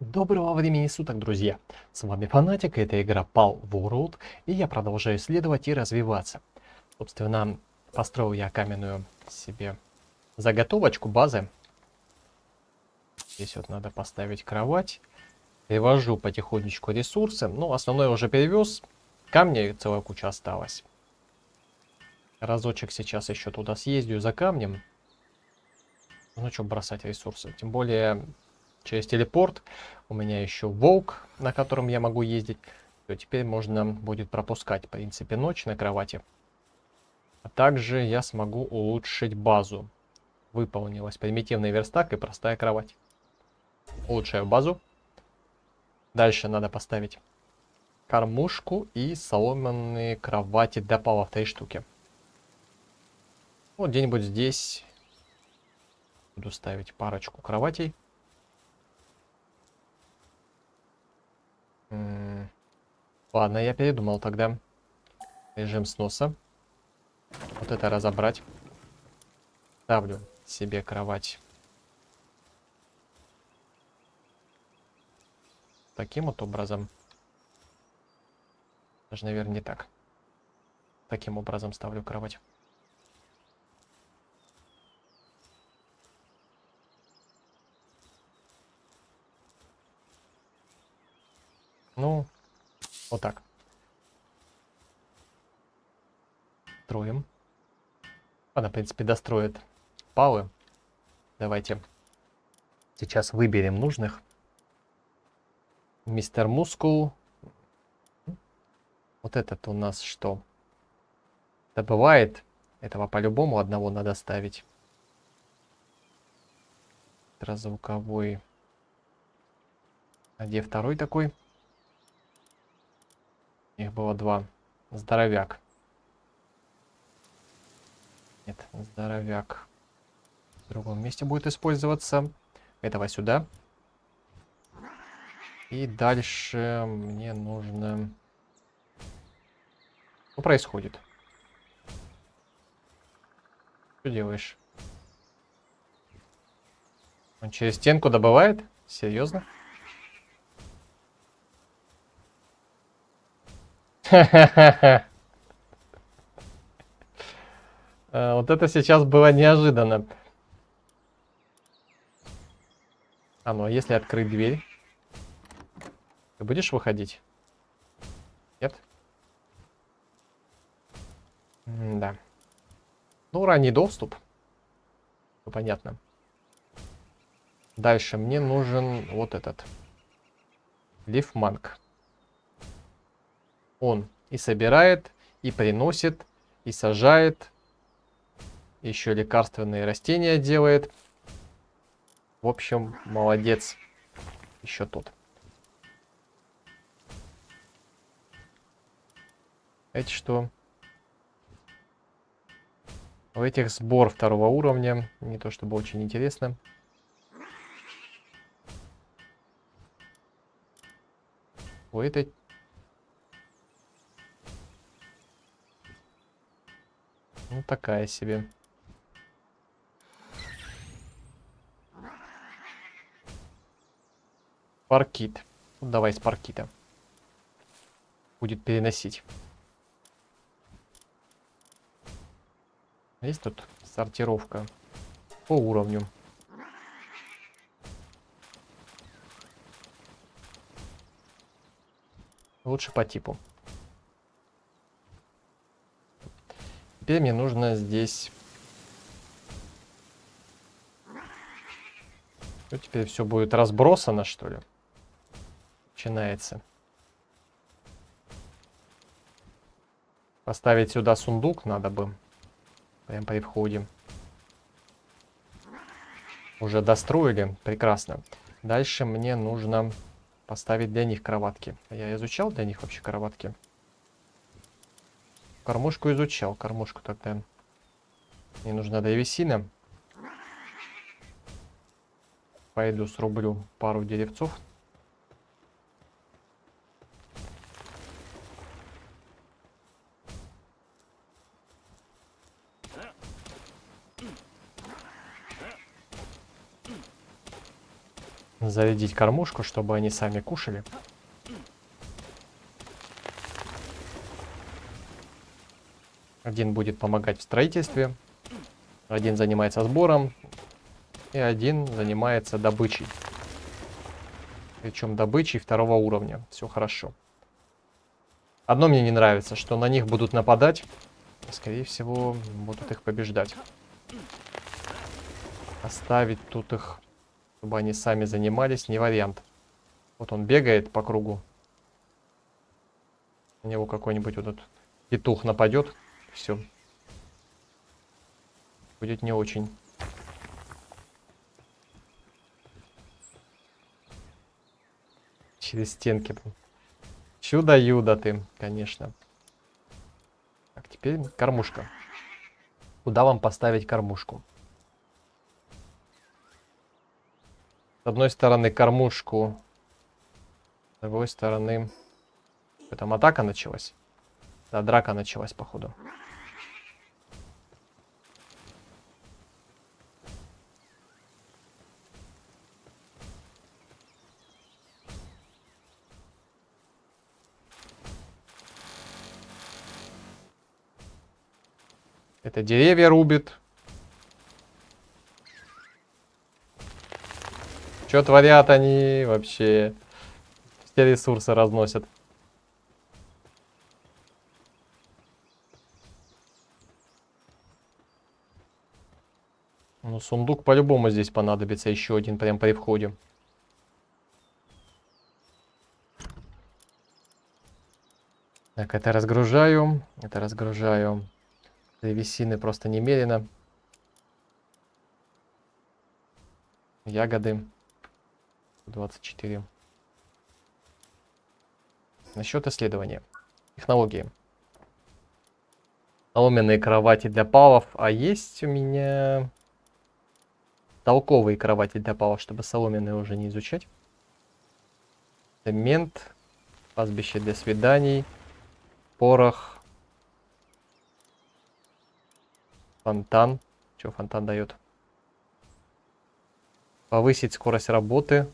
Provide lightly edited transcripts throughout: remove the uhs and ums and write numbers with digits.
Доброго времени суток, друзья! С вами Фанатик, это игра Palworld, и я продолжаю исследовать и развиваться. Собственно, построил я каменную себе заготовочку базы. Здесь вот надо поставить кровать. Привожу потихонечку ресурсы. Ну, основное уже перевез. Камня целая куча осталась. Разочек сейчас еще туда съездю за камнем. Ну, что бросать ресурсы? Тем более... Через телепорт у меня еще волк, на котором я могу ездить. То теперь можно будет пропускать, в принципе, ночь на кровати. А также я смогу улучшить базу. Выполнилась примитивный верстак и простая кровать. Улучшаю базу. Дальше надо поставить кормушку и соломенные кровати для пола в 3 штуки. Вот где-нибудь здесь буду ставить парочку кроватей. Ладно, я передумал тогда. Режим сноса. Вот это разобрать. Ставлю себе кровать. Таким вот образом. Даже, наверное, не так. Таким образом ставлю кровать. Ну, вот так. Строим. Она, в принципе, достроит палы. Давайте сейчас выберем нужных. Мистер Мускул. Вот этот у нас что? Добывает. Этого по-любому одного надо ставить. Ультразвуковой. А где второй такой? Их было 2. Здоровяк. Нет, здоровяк. В другом месте будет использоваться. Этого сюда. И дальше мне нужно... Что происходит? Что делаешь? Он через стенку добывает? Серьезно? Вот это сейчас было неожиданно. А ну, а если открыть дверь? Ты будешь выходить? Нет? Да. Ну, ранний доступ. Ну, понятно. Дальше мне нужен вот этот. Лифманк. Он и собирает, и приносит, и сажает. Еще лекарственные растения делает. В общем, молодец. Еще тот. Это что? У этих сбор 2 уровня. Не то чтобы очень интересно. У этой... Ну, такая себе. Паркит. Ну, давай с паркита. Будет переносить. Есть тут сортировка по уровню. Лучше по типу. Теперь мне нужно здесь... Ну, теперь все будет разбросано, что ли? Начинается. Поставить сюда сундук надо бы. Прям при входе. Уже достроили. Прекрасно. Дальше мне нужно поставить для них кроватки. Я изучал для них вообще кроватки? Кормушку изучал. Кормушку тогда. Мне нужна древесина. Пойду срублю пару деревцов. зарядить кормушку, чтобы они сами кушали. Один будет помогать в строительстве, один занимается сбором и один занимается добычей. Причем добычей второго уровня. Все хорошо. Одно мне не нравится, что на них будут нападать. Скорее всего, будут их побеждать. Оставить тут их, чтобы они сами занимались, не вариант. Вот он бегает по кругу. На него какой-нибудь вот этот петух нападет. Все. Будет не очень. Через стенки. Чудо-юдо ты, конечно. Так, теперь кормушка. Куда вам поставить кормушку? С одной стороны кормушку. С другой стороны... Там атака началась. Да, драка началась, походу. Это деревья рубит. Чё творят они вообще? Все ресурсы разносят. Ну, сундук по-любому здесь понадобится. Еще один прям при входе. Так, это разгружаю. Это разгружаю. Древесины просто немерено. Ягоды. 24. Насчет исследования. Технологии. Соломенные кровати для палов. А есть у меня толковые кровати для палов, чтобы соломенные уже не изучать. Цемент. Пастбище для свиданий. Порох. Фонтан. Что фонтан дает? Повысить скорость работы.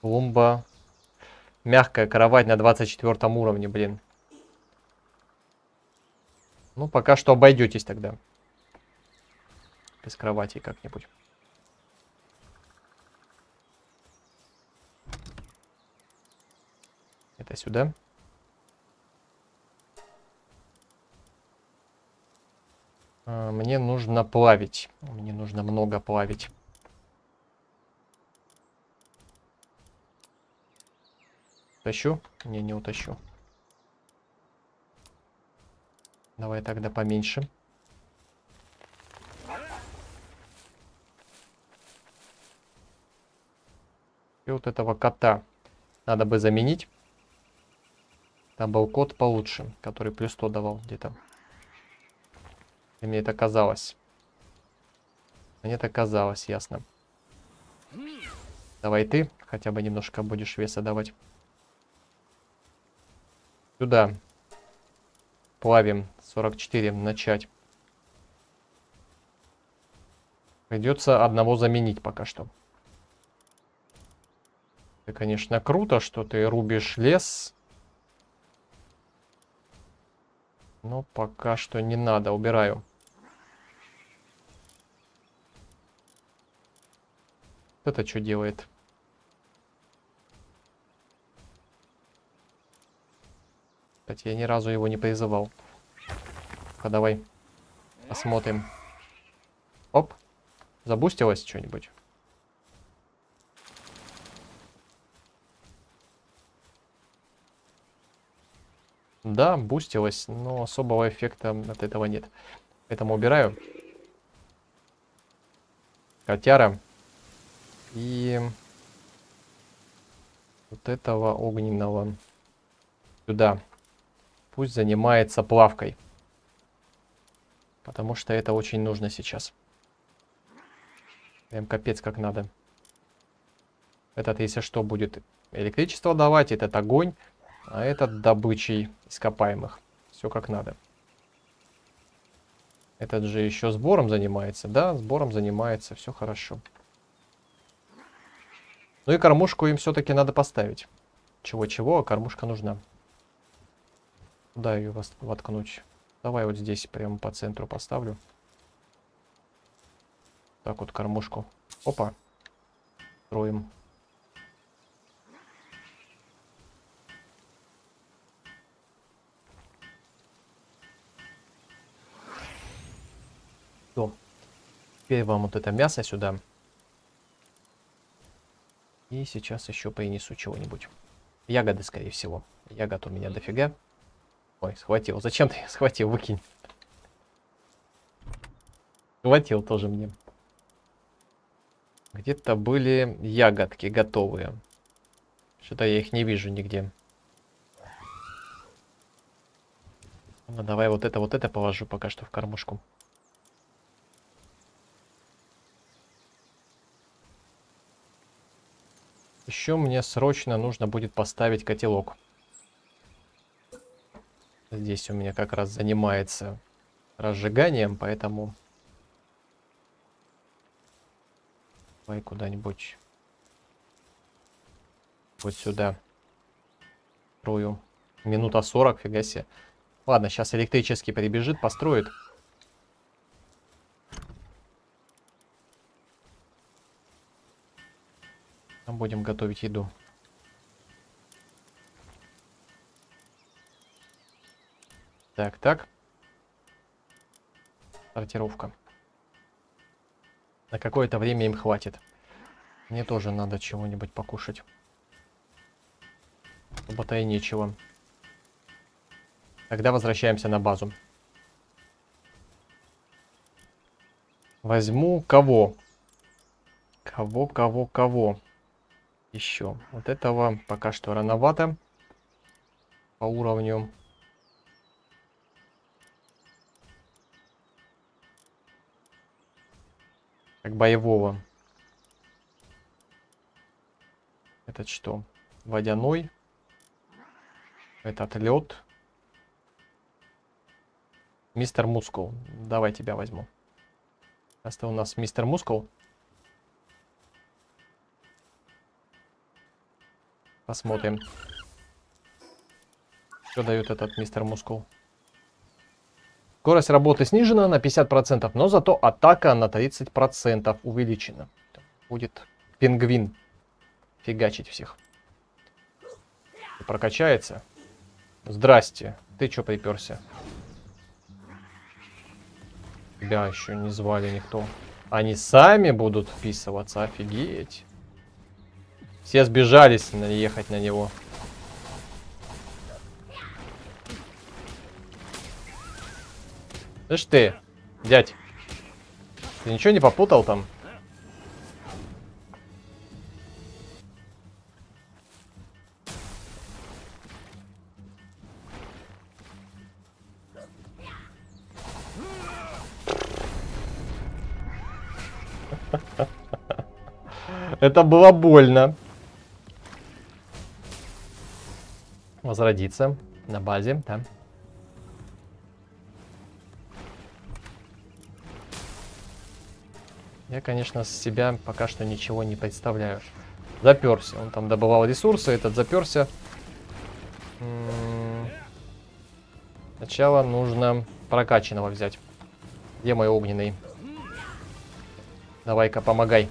Клумба. Мягкая кровать на 24 уровне, блин. Ну, пока что обойдетесь тогда. Без кровати как-нибудь. Это сюда. Мне нужно плавить. Мне нужно много плавить. Утащу? Не утащу. Давай тогда поменьше. И вот этого кота надо бы заменить. Там был кот получше, который плюс 100 давал где-то. И мне это казалось. Мне это казалось, ясно. Давай ты хотя бы немножко будешь веса давать. Сюда. Плавим. 44. Начать. Придется одного заменить пока что. Это, конечно, круто, что ты рубишь лес. Но пока что не надо. Убираю. Это что делает? Кстати, я ни разу его не призывал. А давай посмотрим. Оп. Забустилось что-нибудь. Да, бустилось, но особого эффекта от этого нет. Поэтому убираю. Котяра. И вот этого огненного сюда. Пусть занимается плавкой. Потому что это очень нужно сейчас. Прям капец как надо. Этот, если что, будет электричество давать, этот огонь. А этот добычей ископаемых. Все как надо. Этот же еще сбором занимается. Да, сбором занимается. Все хорошо. Ну и кормушку им все-таки надо поставить. Чего-чего, а кормушка нужна. Куда ее воткнуть? Давай вот здесь прямо по центру поставлю. Так вот кормушку. Опа. Строим. Все. Теперь вам вот это мясо сюда. И сейчас еще принесу чего-нибудь. Ягоды, скорее всего. Ягод у меня дофига. Ой, схватил. Зачем ты схватил? Выкинь. Схватил тоже мне. Где-то были ягодки готовые. Что-то я их не вижу нигде. Ну, давай вот это положу пока что в кормушку. Еще мне срочно нужно будет поставить котелок. Здесь у меня как раз занимается разжиганием, поэтому... Давай куда-нибудь. Вот сюда. Строю. Минута 40, фига себе. Ладно, сейчас электрический прибежит, построит. Там будем готовить еду. Так, так. Сортировка. На какое-то время им хватит. Мне тоже надо чего-нибудь покушать. Чтобы-то и нечего. Тогда возвращаемся на базу. Возьму кого? Кого? Еще. Вот этого пока что рановато. По уровню. Как боевого. Этот что? Водяной. Этот лед. Мистер Мускул. Давай тебя возьму. Сейчас-то у нас мистер Мускул. Посмотрим. Что дает этот мистер Мускул? Скорость работы снижена на 50%, но зато атака на 30% увеличена. Будет пингвин фигачить всех. Прокачается. Здрасте. Ты чё приперся? Тебя еще не звали никто. Они сами будут вписываться. Офигеть. Все сбежались наехать на него. Слышь ты, дядь, ты ничего не попутал там? Это было больно. Возродиться на базе, да. Я, конечно, с себя пока что ничего не представляю. Заперся. Он там добывал ресурсы, этот заперся. Сначала нужно прокачанного взять. Где мой огненный? Давай-ка, помогай.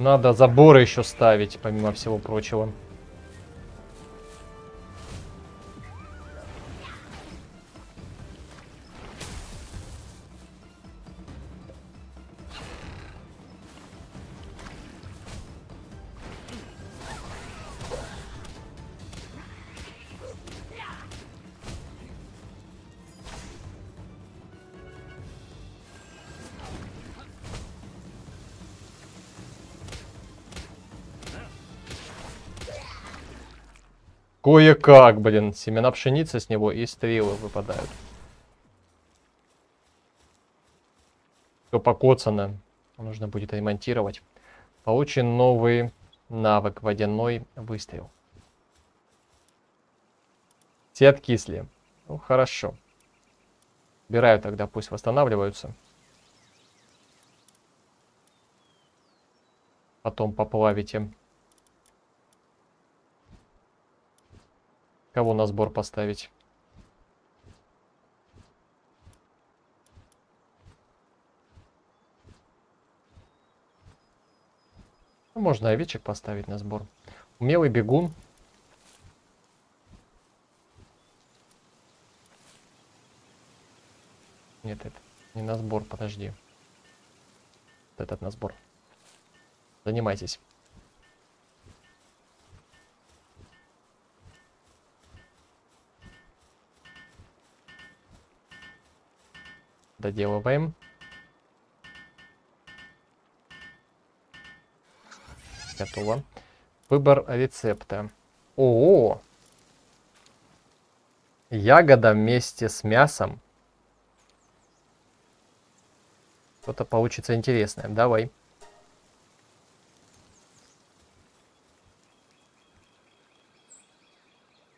Надо заборы еще ставить, помимо всего прочего. Кое-как, блин, семена пшеницы с него и стрелы выпадают. все покоцано. Нужно будет ремонтировать. Получен новый навык — водяной выстрел. Все откисли. Ну, хорошо. Убираю тогда, пусть восстанавливаются. Потом поплавите. Кого на сбор поставить? Можно овечек поставить на сбор. Умелый бегун. Нет, это не на сбор, подожди. Этот на сбор. Занимайтесь. Доделываем. Готово. Выбор рецепта. О-о-о! Ягода вместе с мясом. Что-то получится интересное. Давай.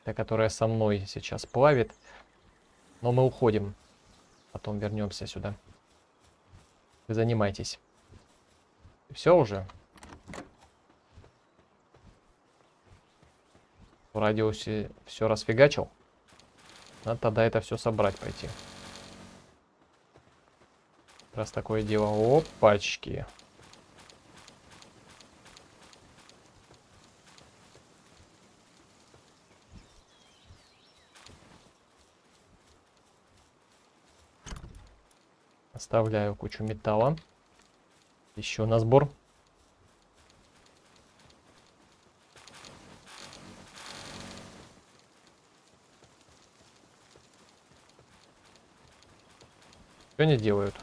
Та, которая со мной сейчас плавит. Но мы уходим. Потом вернемся сюда. Вы занимайтесь. Все уже? В радиусе все расфигачил. Надо тогда это все собрать, пойти. Раз такое дело. Опачки. Оставляю кучу металла. Еще на сбор. Что они делают?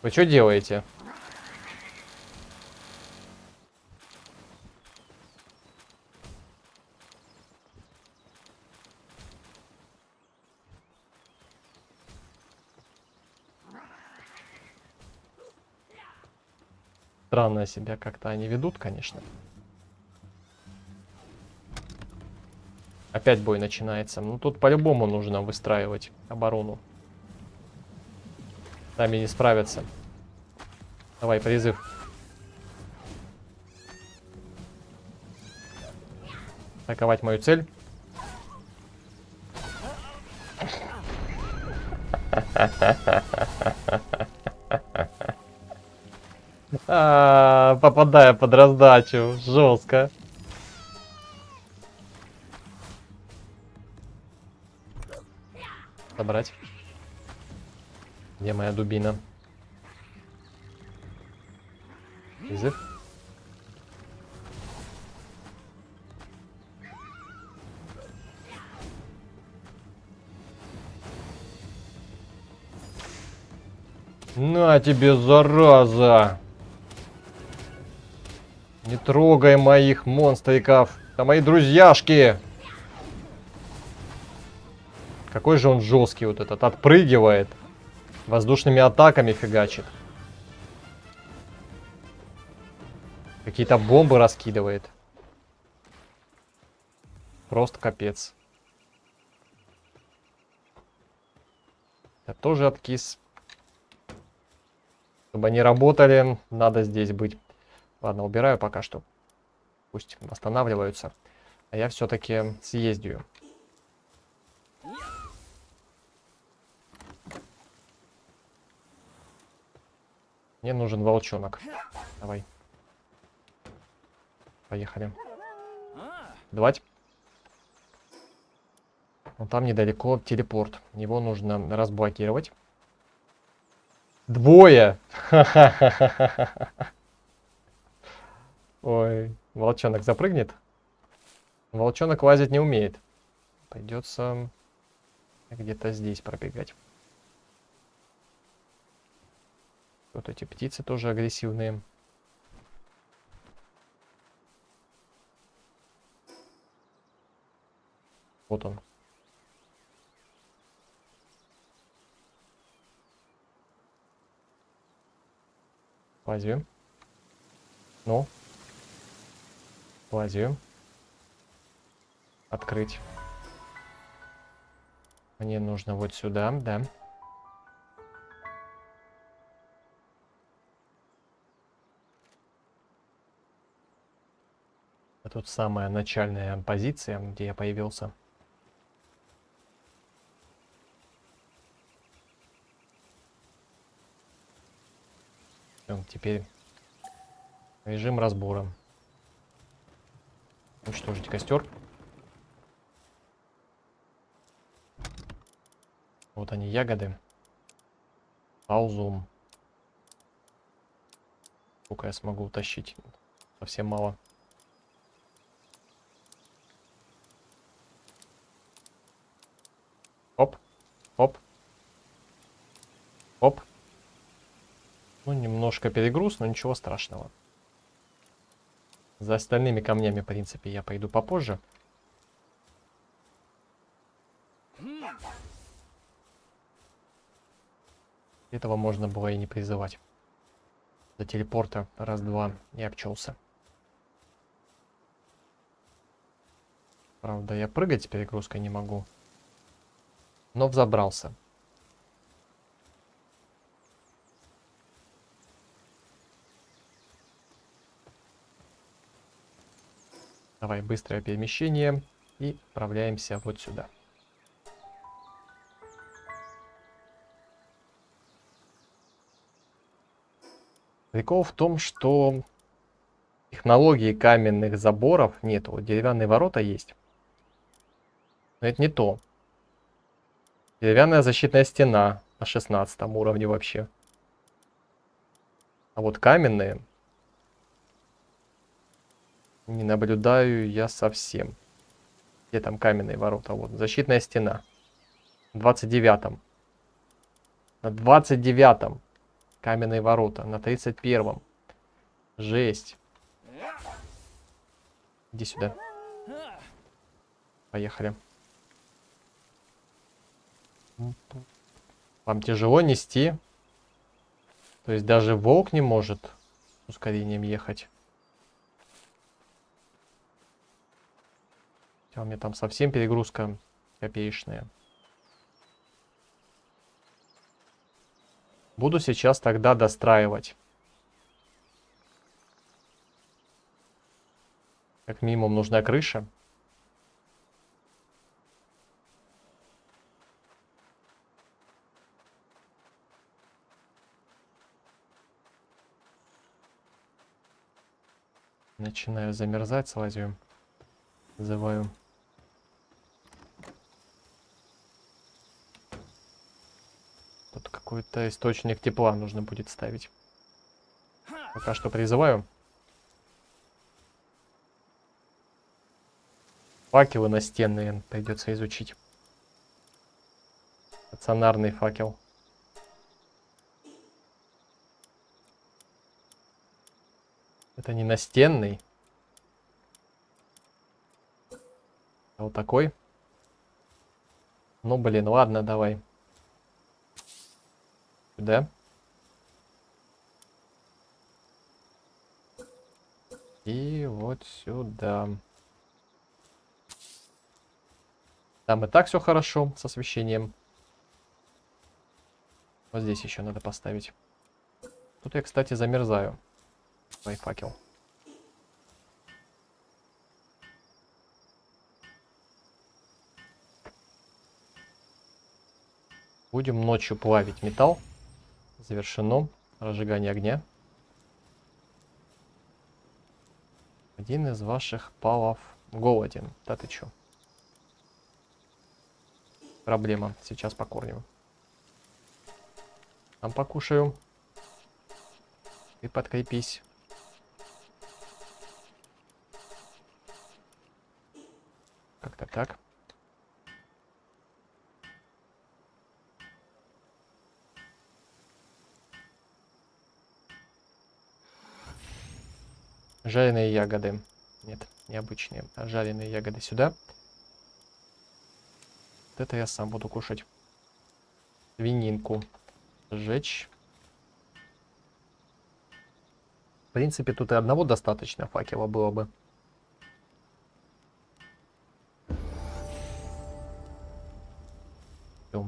Вы что делаете? Странно себя как-то они ведут, конечно. Опять бой начинается. Ну, тут по-любому нужно выстраивать оборону. Сами не справятся. Давай, призыв. Атаковать мою цель. Попадая под раздачу. Жестко. Собрать. Где моя дубина? Призыв. На тебе, зараза! Не трогай моих монстриков! Это мои друзьяшки! Какой же он жесткий вот этот, отпрыгивает, воздушными атаками фигачит. Какие-то бомбы раскидывает. Просто капец. Это тоже откис. Чтобы они работали, надо здесь быть. Ладно, убираю пока что. Пусть восстанавливаются. А я все-таки съездю. Мне нужен волчонок. Давай. Поехали. Давать. Вот там недалеко телепорт. Его нужно разблокировать. Двое! Ой. Волчонок запрыгнет? Волчонок лазить не умеет. Придется где-то здесь пробегать. Вот эти птицы тоже агрессивные. Вот он. Кладем. Ну. Кладем. Открыть. Мне нужно вот сюда, да. Тут самая начальная позиция, где я появился. Всё, теперь режим разбора. Уничтожить костер. Вот они, ягоды. Паузу. Сколько я смогу утащить? Совсем мало. Оп, оп, оп. Ну, немножко перегруз, но ничего страшного. За остальными камнями, в принципе, я пойду попозже. Этого можно было и не призывать. До телепорта раз-два и обчелся. Правда, я прыгать с перегрузкой не могу. Но взобрался. Давай быстрое перемещение и отправляемся вот сюда. Прикол в том, что технологии каменных заборов нету. Вот деревянные ворота есть. Но это не то. Деревянная защитная стена на 16 уровне вообще. А вот каменные не наблюдаю я совсем. Где там каменные ворота? Вот защитная стена. На 29. На 29 каменные ворота. На 31. Жесть. Иди сюда. Поехали. Вам тяжело нести. То есть даже волк не может с ускорением ехать. Хотя у меня там совсем перегрузка копеечная. Буду сейчас тогда достраивать. Как минимум нужна крыша. Начинаю замерзать, слазю. Называю. Тут какой-то источник тепла нужно будет ставить. Пока что призываю. Факелы настенные придется изучить. Стационарный факел. Это не настенный, а вот такой. Ну, блин, ладно, давай. Сюда. И вот сюда. Там и так все хорошо с освещением. Вот здесь еще надо поставить. Тут я, кстати, замерзаю. Давай факел. Будем ночью плавить металл. Завершено разжигание огня. Один из ваших палов голоден. Да ты чё? Проблема. Сейчас покормим. Там покушаю. Ты подкрепись. Как-то так. Жареные ягоды. Нет, необычные. А жареные ягоды сюда. Вот это я сам буду кушать. Свининку. Сжечь. принципе, тут и одного достаточно факела было бы.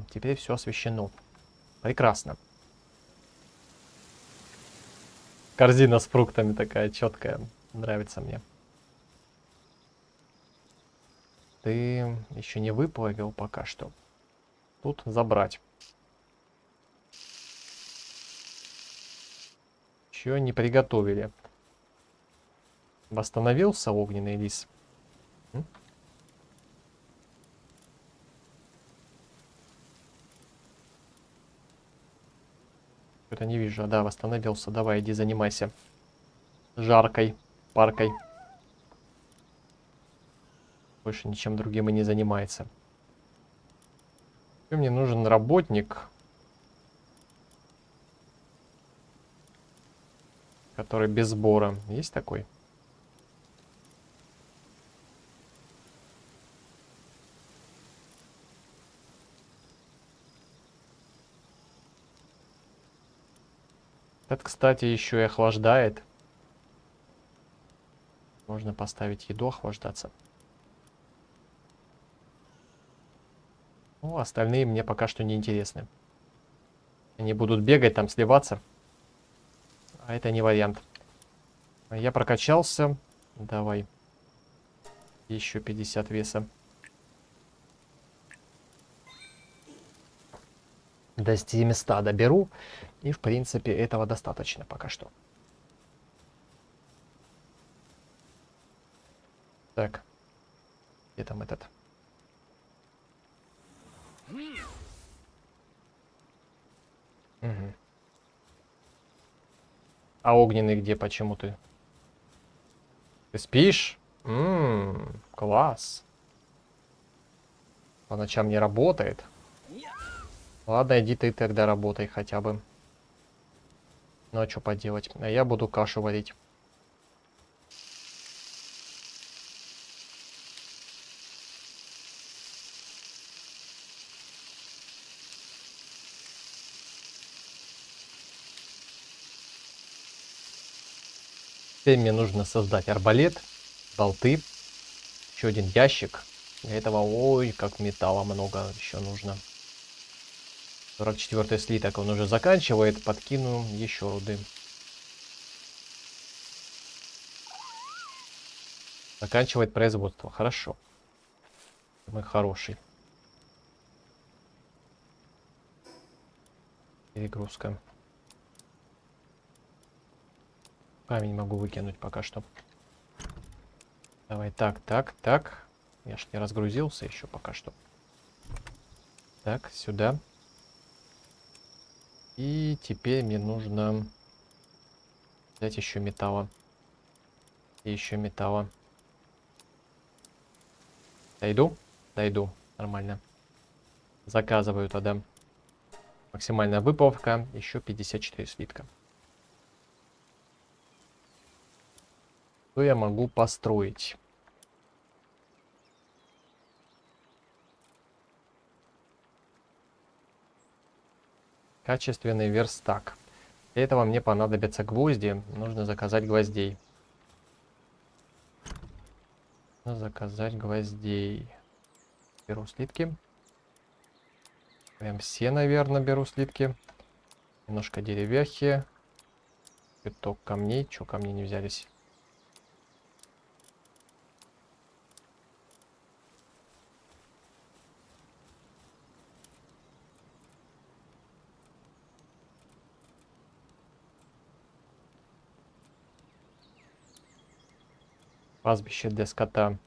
Теперь все освещено. Прекрасно. Корзина с фруктами такая четкая. Нравится мне. Ты еще не выплавил пока что. Тут забрать. Еще не приготовили. Восстановился огненный лис. Что-то не вижу. Да, восстановился. Давай, иди занимайся. Жаркой, паркой. Больше ничем другим и не занимается. И мне нужен работник, который без сбора. Есть такой? Этот, кстати, еще и охлаждает. Можно поставить еду охлаждаться. Ну, остальные мне пока что не интересны. Они будут бегать там, сливаться. А это не вариант. Я прокачался. Давай. Еще 50 веса. До 700 доберу. И, в принципе, этого достаточно пока что. Так. Где там этот? Угу. А огненный где? Почему ты? Ты спишь? Класс. По ночам не работает. Ладно, иди ты тогда работай хотя бы. Ну а что поделать? А я буду кашу варить. Теперь мне нужно создать арбалет, болты, еще один ящик. Для этого, ой, как металла много еще нужно. 44 слиток он уже заканчивает, подкину еще руды. Заканчивает производство, хорошо. Мой хороший. Перегрузка. Камень могу выкинуть пока что. Давай так. Я ж не разгрузился еще пока что. Так, сюда. И теперь мне нужно взять еще металла. И еще металла. Дойду. Нормально. Заказываю тогда. Максимальная выплавка. Еще 54 слитка. Что я могу построить? Качественный верстак. Для этого мне понадобятся гвозди. Нужно заказать гвоздей. Беру слитки. Прям все, наверное, беру слитки. Немножко деревяхи. Пяток камней. Чё камни не взялись? Пастбище для скота.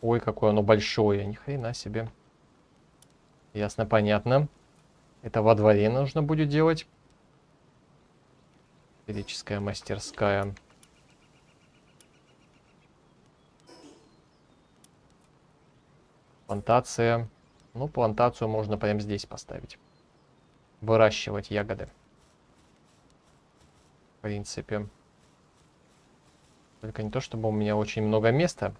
Ой, какое оно большое. Ни хрена себе. Ясно, понятно. Это во дворе нужно будет делать. Физическая мастерская. Плантация. Ну, плантацию можно прямо здесь поставить. Выращивать ягоды. В принципе. Только не то, чтобы у меня очень много места.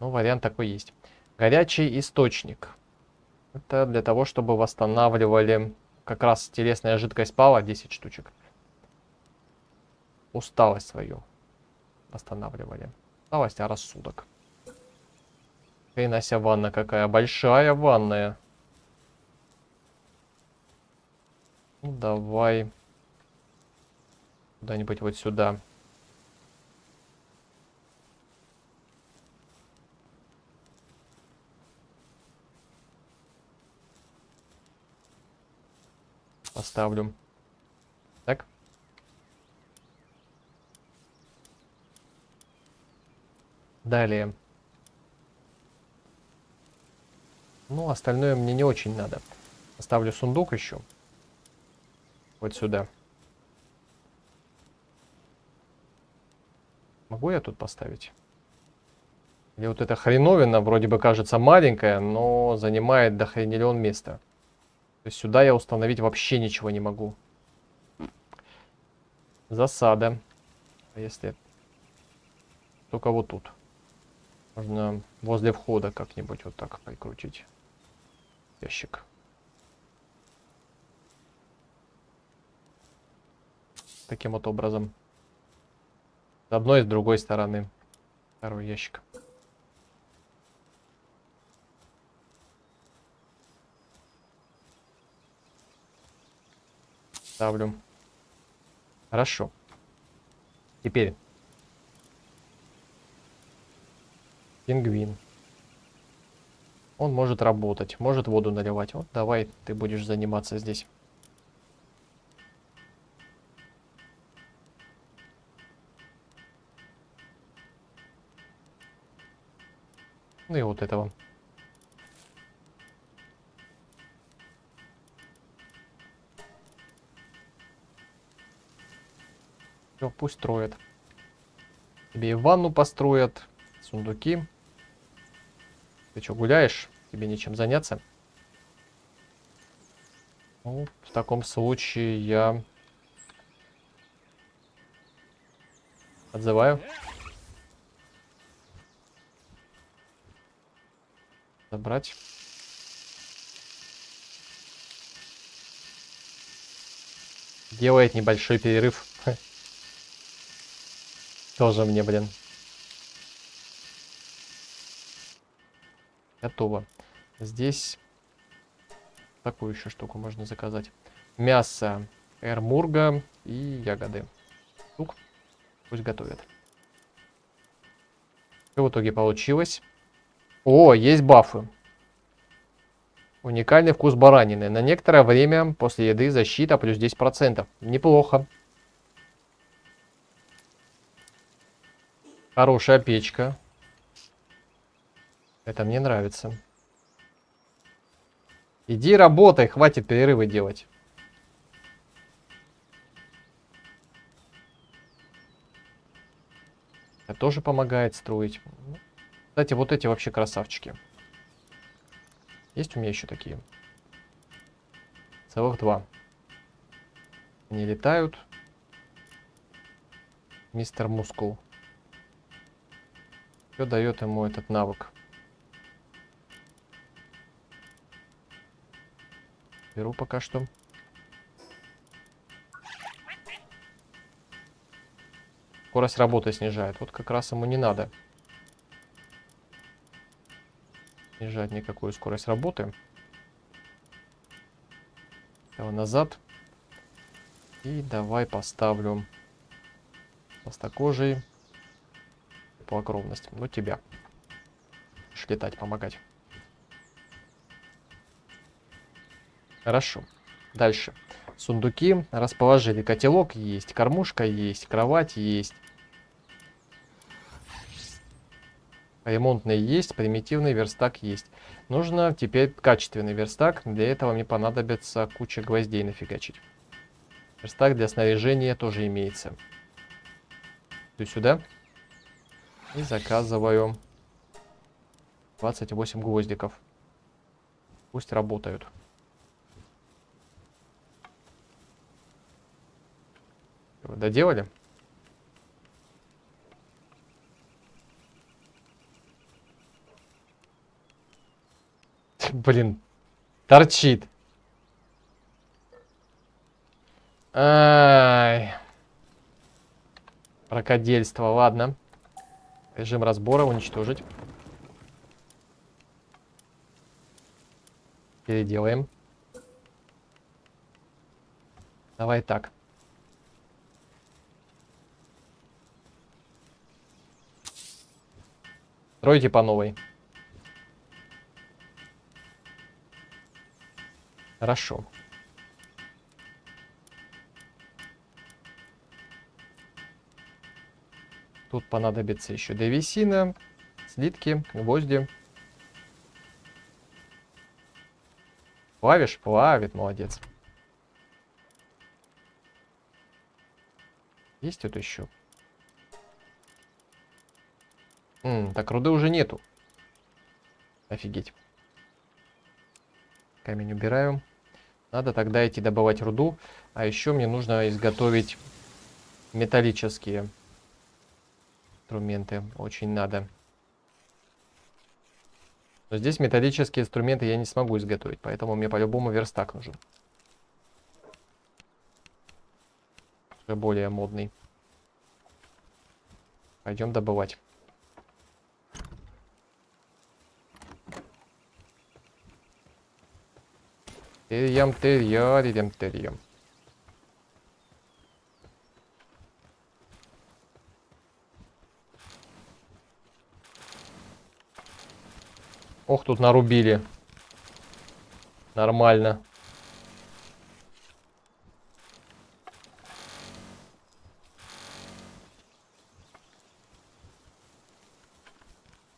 Но вариант такой есть. Горячий источник. Это для того, чтобы восстанавливали как раз телесная жидкость пала, 10 штучек. Усталость свою восстанавливали. Усталость, а рассудок. Хренася ванна какая. Большая ванная. Ну, давай. Куда-нибудь вот сюда. Поставлю. Так. Далее. Ну, остальное мне не очень надо. Поставлю сундук еще. Вот сюда. Могу я тут поставить? Или вот эта хреновина вроде бы кажется маленькая, но занимает дохренелен место. То есть сюда я установить вообще ничего не могу. Засада. А если... Только вот тут. Можно возле входа как-нибудь вот так прикрутить. Ящик. Таким вот образом. С одной и с другой стороны. Второй ящик. Ставлю. Хорошо. Теперь. Пингвин. Он может работать. Может воду наливать. Вот давай ты будешь заниматься здесь. Ну и вот этого. Все, пусть строят. Тебе и ванну построят. Сундуки. Ты что, гуляешь? Тебе нечем заняться? Ну, в таком случае я отзываю. Забрать. Делает небольшой перерыв. Тоже мне, блин. Готово. Здесь такую еще штуку можно заказать. Мясо, эрмурга и ягоды. Лук. Пусть готовят. Что в итоге получилось? О, есть бафы. Уникальный вкус баранины. На некоторое время после еды защита плюс 10%. Неплохо. Хорошая печка. Это мне нравится. Иди работай, хватит перерывы делать. Это тоже помогает строить. Кстати, вот эти вообще красавчики. Есть у меня еще такие? Целых два. Они летают. Мистер Мускул. Что дает ему этот навык? Беру пока что. Скорость работы снижает. Вот как раз ему не надо снижать никакую скорость работы. Его назад. И давай поставлю толстокожий. Теплокровность. Ну тебя. Будешь летать, помогать. Хорошо. Дальше. Сундуки расположили. Котелок есть, кормушка есть, кровать есть. Ремонтный есть, примитивный верстак есть. Нужно теперь качественный верстак. Для этого мне понадобится куча гвоздей нафигачить. Верстак для снаряжения тоже имеется. Иду сюда. И заказываю 28 гвоздиков. Пусть работают. Доделали? Блин, торчит. Ай. Рокодельство, ладно. Режим разбора уничтожить. Переделаем. Давай так. Стройте по новой. Хорошо. Тут понадобится еще древесина, слитки, гвозди. Плавишь? Плавит, молодец. Есть тут еще? Так руды уже нету. Офигеть. Камень убираю. Надо тогда идти добывать руду. А еще мне нужно изготовить металлические инструменты. Очень надо. Но здесь металлические инструменты я не смогу изготовить. Поэтому мне по-любому верстак нужен. Уже более модный. Пойдем добывать. Терьем. Ох, тут нарубили. Нормально.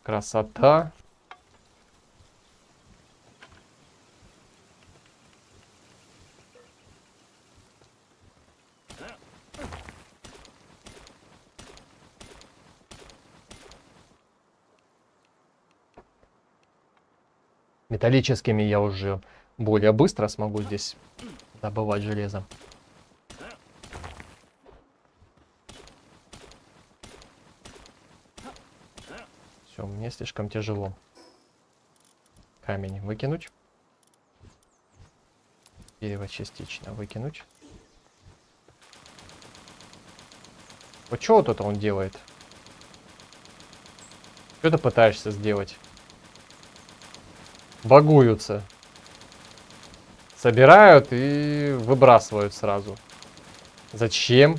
Красота. Металлическими я уже более быстро смогу здесь добывать железо. Все, мне слишком тяжело. Камень выкинуть. Дерево частично выкинуть. Вот что вот это он делает? Что ты пытаешься сделать? Багуются. Собирают и выбрасывают сразу. Зачем?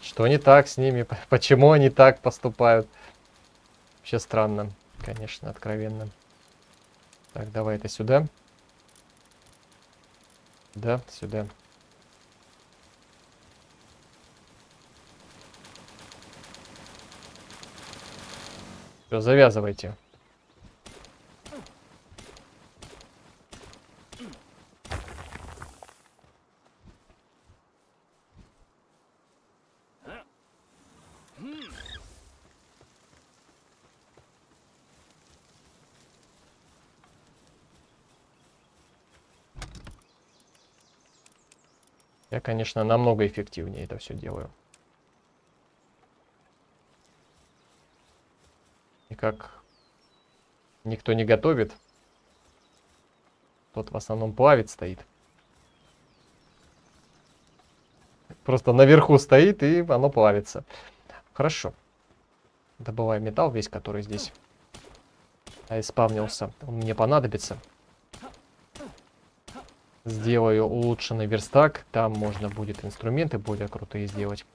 Что не так с ними? Почему они так поступают? Вообще странно, конечно, откровенно. Так, давай это сюда. Да, сюда. Все, завязывайте. Я, конечно, намного эффективнее это все делаю. И как никто не готовит, тот в основном плавит стоит. Просто наверху стоит, и оно плавится. Хорошо. Добываю металл весь, который здесь испавнился. Он мне понадобится. Сделаю улучшенный верстак. Там можно будет инструменты более крутые сделать.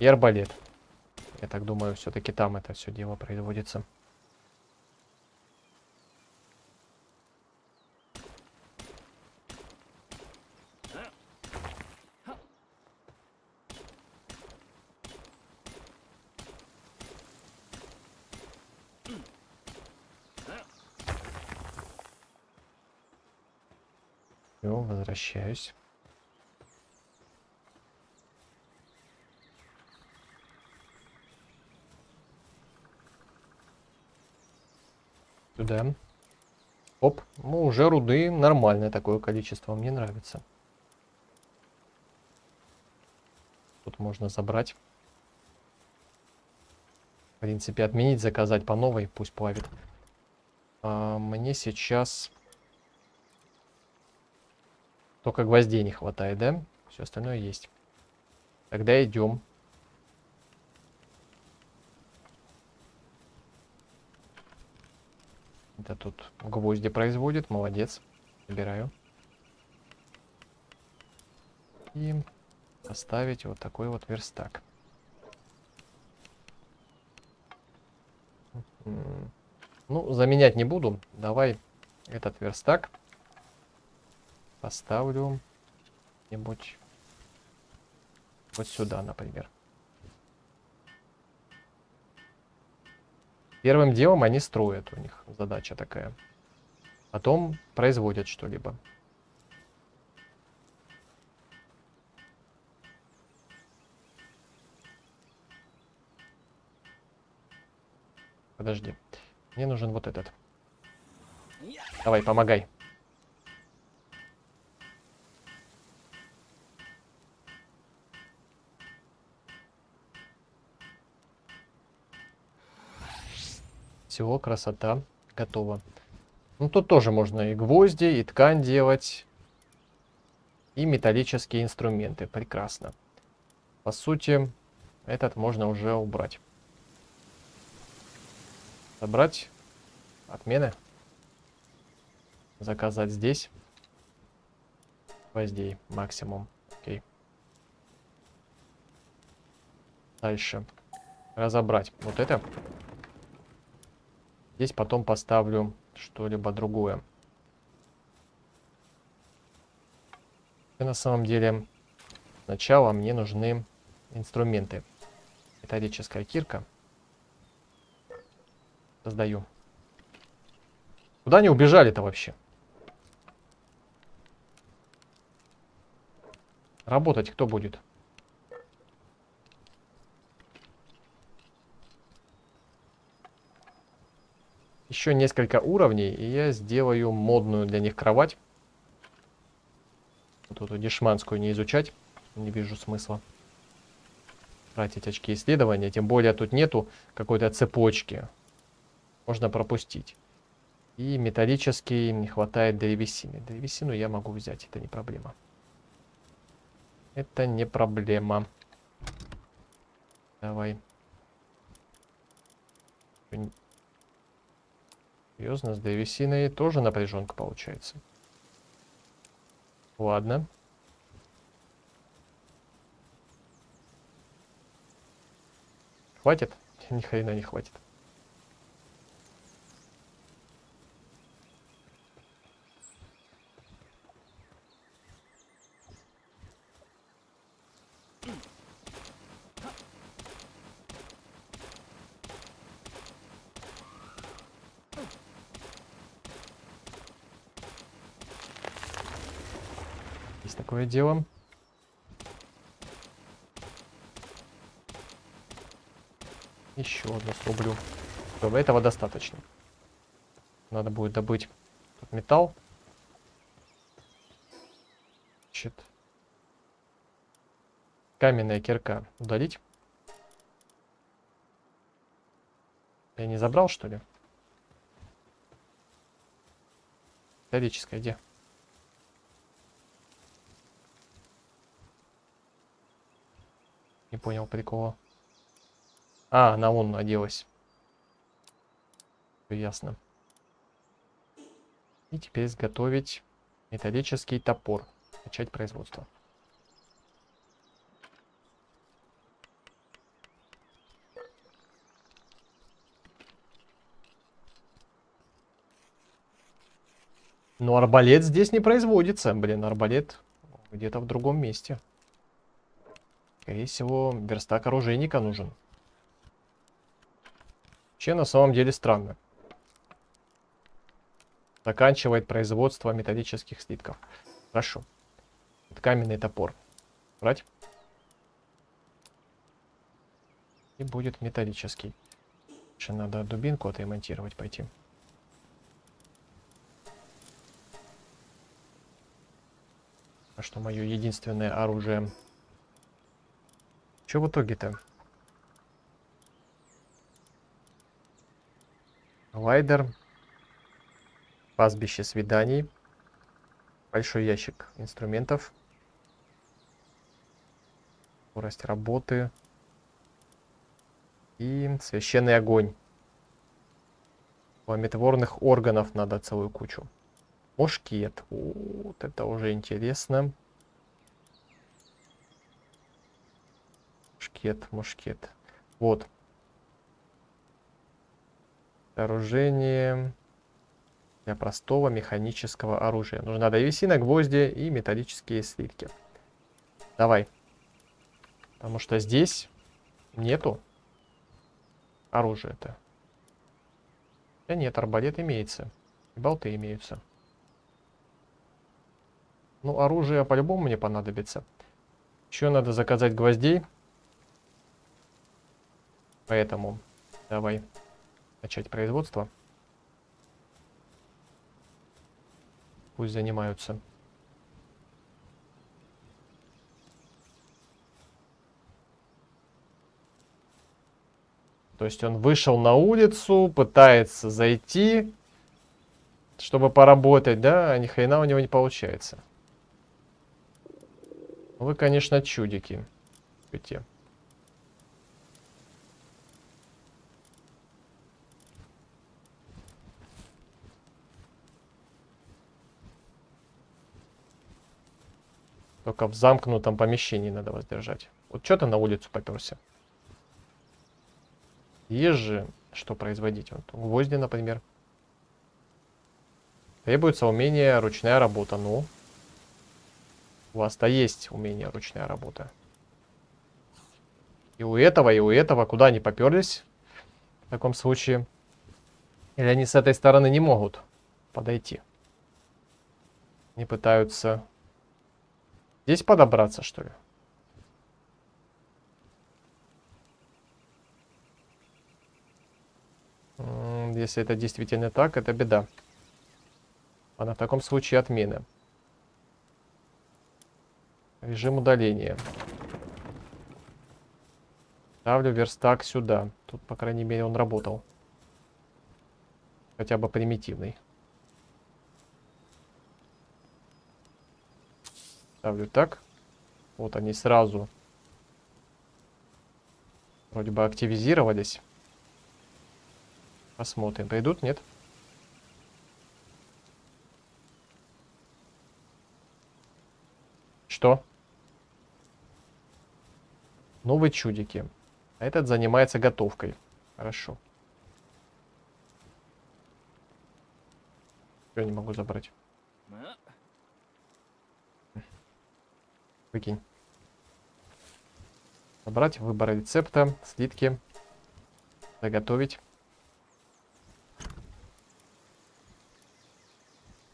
И арбалет. Я так думаю, все-таки там это все дело производится. Возвращаюсь. Сюда. Оп. Ну, уже руды нормальное такое количество. Мне нравится. Тут можно забрать. В принципе, отменить, заказать по новой. Пусть плавит. А мне сейчас... Только гвоздей не хватает, да? Все остальное есть. Тогда идем. Это тут гвозди производит. Молодец. Собираю. И оставить вот такой вот верстак. Ну, заменять не буду. Давай этот верстак поставлю где-нибудь вот сюда, например. Первым делом они строят, у них задача такая. Потом производят что-либо. Подожди. Мне нужен вот этот. Давай, помогай. Все, красота. Готово. Ну, тут тоже можно и гвозди, и ткань делать. И металлические инструменты. Прекрасно. По сути, этот можно уже убрать. Собрать. Отмены. Заказать здесь. Гвоздей максимум. Окей. Дальше. Разобрать вот это. Здесь потом поставлю что-либо другое. И на самом деле сначала мне нужны инструменты. Металлическая кирка. Создаю. Куда они убежали-то вообще? Работать кто будет? Еще несколько уровней, и я сделаю модную для них кровать. Вот эту дешманскую не изучать. Не вижу смысла тратить очки исследования. Тем более тут нету какой-то цепочки. Можно пропустить. И металлический не хватает древесины. Древесину я могу взять, это не проблема. Это не проблема. Давай. Серьезно, с древесиной тоже напряженка получается. Ладно. Хватит? Ни хрена не хватит. Такое дело. Еще одну срублю. Этого достаточно. Надо будет добыть тут металл. Значит, каменная кирка удалить. Я не забрал, что ли? Металлическая где? Не понял прикола. А, она вон оделась. Все ясно. И теперь изготовить металлический топор. Начать производство. Но арбалет здесь не производится. Блин, арбалет где-то в другом месте. Скорее всего, верстак оружейника нужен. Вообще, на самом деле, странно. Заканчивает производство металлических слитков. Хорошо. Каменный топор. Брать. И будет металлический. Еще надо дубинку отремонтировать пойти. А что мое единственное оружие... Что в итоге-то? Лайдер. Пастбище свиданий. Большой ящик инструментов. Скорость работы. И священный огонь. Пламетворных органов надо целую кучу. Мушкет. Вот это уже интересно. Мушкет. Вот. Вооружение для простого механического оружия. Нужна древесина, гвозди и металлические слитки. Давай. Потому что здесь нету оружия-то. Да нет, арбалет имеется. И болты имеются. Ну, оружие по-любому мне понадобится. Еще надо заказать гвоздей. Поэтому давай начать производство. Пусть занимаются. То есть он вышел на улицу, пытается зайти, чтобы поработать, да? А ни хрена у него не получается. Вы, конечно, чудики. Только в замкнутом помещении надо вас держать. Вот что ты на улицу поперся? Есть же, что производить. Вот гвозди, например. Требуется умение ручная работа. Ну, у вас-то есть умение ручная работа. И у этого, куда они поперлись? В таком случае. Или они с этой стороны не могут подойти? Они пытаются... Здесь подобраться, что ли? Если это действительно так, это беда. Она в таком случае отмена. Режим удаления. Ставлю верстак сюда. Тут, по крайней мере, он работал. Хотя бы примитивный. Ставлю так. Вот они сразу вроде бы активизировались. Посмотрим, придут, нет? Что? Ну вы чудики. А этот занимается готовкой. Хорошо. Я не могу забрать. Выкинь. Собрать, выбор рецепта, слитки. Заготовить.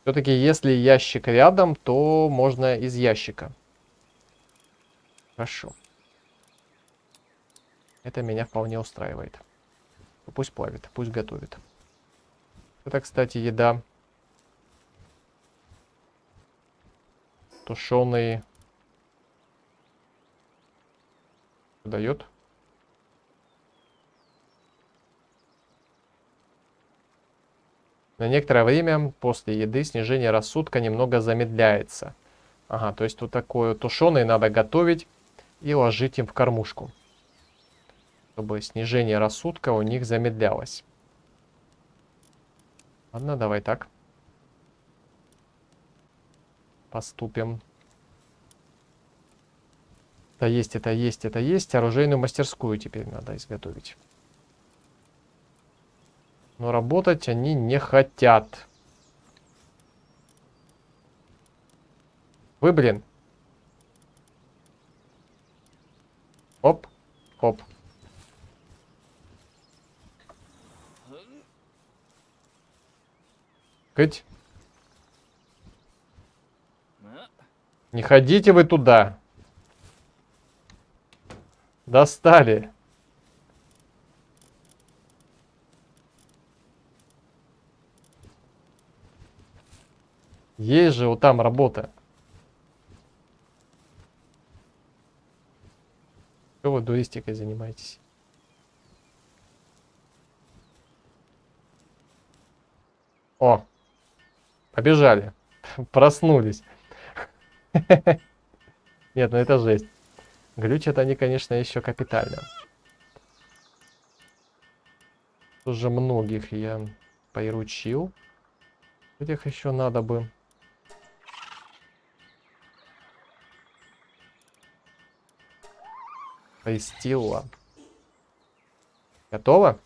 Все-таки, если ящик рядом, то можно из ящика. Хорошо. Это меня вполне устраивает. Пусть плавит, пусть готовит. Это, кстати, еда. Тушеные... Дает. На некоторое время после еды снижение рассудка немного замедляется. Ага, то есть тут такое тушеное надо готовить и ложить им в кормушку. Чтобы снижение рассудка у них замедлялось. Ладно, давай так. Поступим. Это есть, это есть, это есть. Оружейную мастерскую теперь надо изготовить. Но работать они не хотят. Вы, блин. Оп, оп. Кыть. Не ходите вы туда. Достали. Есть же вот там работа. Что вы дуристикой занимаетесь? О, побежали. Проснулись. Нет, ну это жесть. Глючат они, конечно, еще капитально. Тоже многих я приручил. Этих еще надо бы. Поистила. Готово?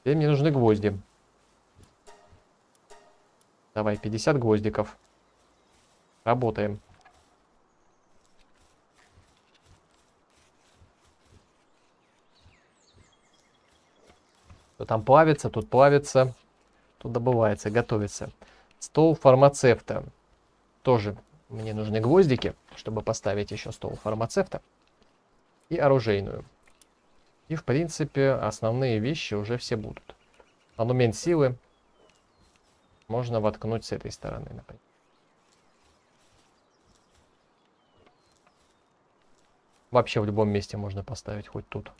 Теперь мне нужны гвозди. Давай, 50 гвоздиков. Работаем. То там плавится, тут плавится. Тут добывается, готовится. Стол фармацевта. Тоже мне нужны гвоздики, чтобы поставить еще стол фармацевта. И оружейную. И, в принципе, основные вещи уже все будут. Монумент силы можно воткнуть с этой стороны, например. Вообще в любом месте можно поставить, хоть тут.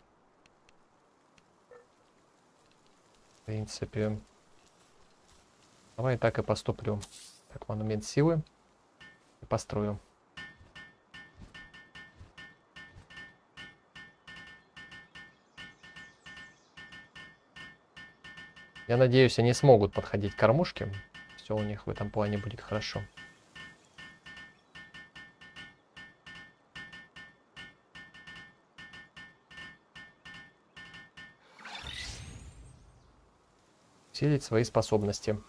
В принципе... Давай так и поступлю. Так, монумент силы. И построю. Я надеюсь, они смогут подходить к кормушке. Все у них в этом плане будет хорошо. Усилить свои способности.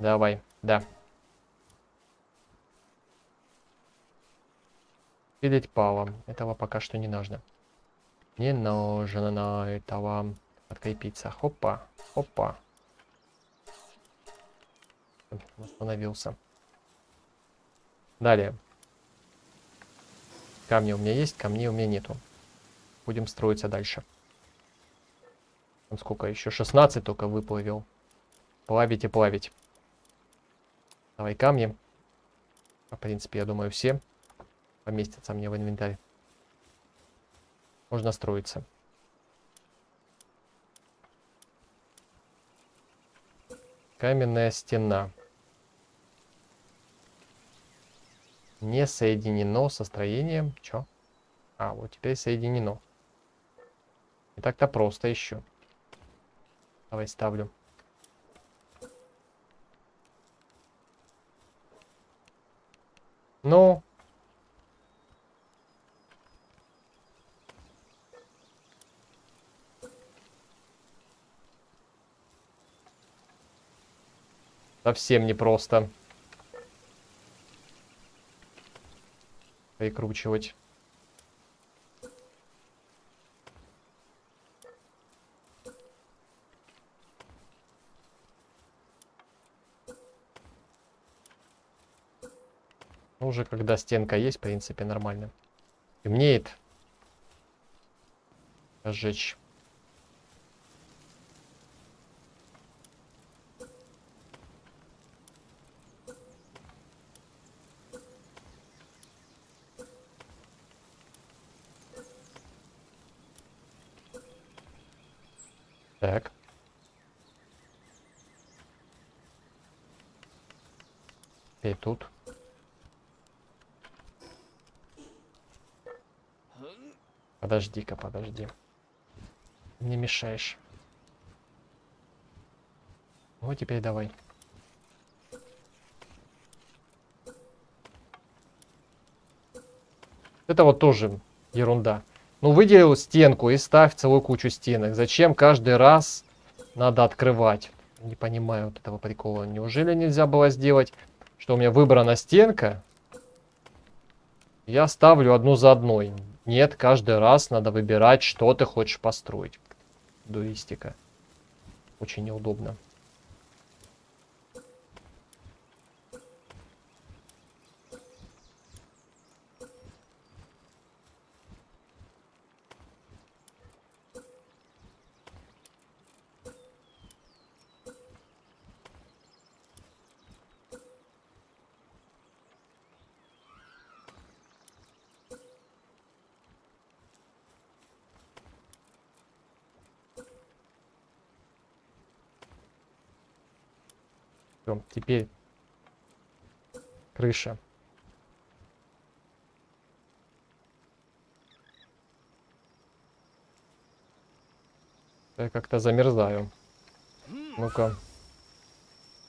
Давай, да. Пилить пала. Этого пока что не нужно. Не нужно на этого открепиться. Хопа, хопа. Остановился. Далее. Камни у меня есть, камней у меня нету. Будем строиться дальше. Там сколько еще? 16 только выплавил. Плавить и плавить. Давай камни. В принципе, я думаю, все поместятся мне в инвентарь. Можно строиться. Каменная стена. Не соединено со строением. Чё? А, вот теперь соединено. И так-то просто еще. Давай ставлю. Ну. Совсем непросто. Прикручивать. Уже когда стенка есть, в принципе, нормально. Темнеет. Сжечь. Так. И тут. Подожди-ка, подожди. Не мешаешь. Вот теперь давай. Это вот тоже ерунда. Ну, выделил стенку и ставь целую кучу стенок. Зачем каждый раз надо открывать? Не понимаю вот этого прикола. Неужели нельзя было сделать, что у меня выбрана стенка? Я ставлю одну за одной. Нет, каждый раз надо выбирать, что ты хочешь построить. Дуистика. Очень неудобно. Теперь крыша. Я как-то замерзаю. Ну-ка.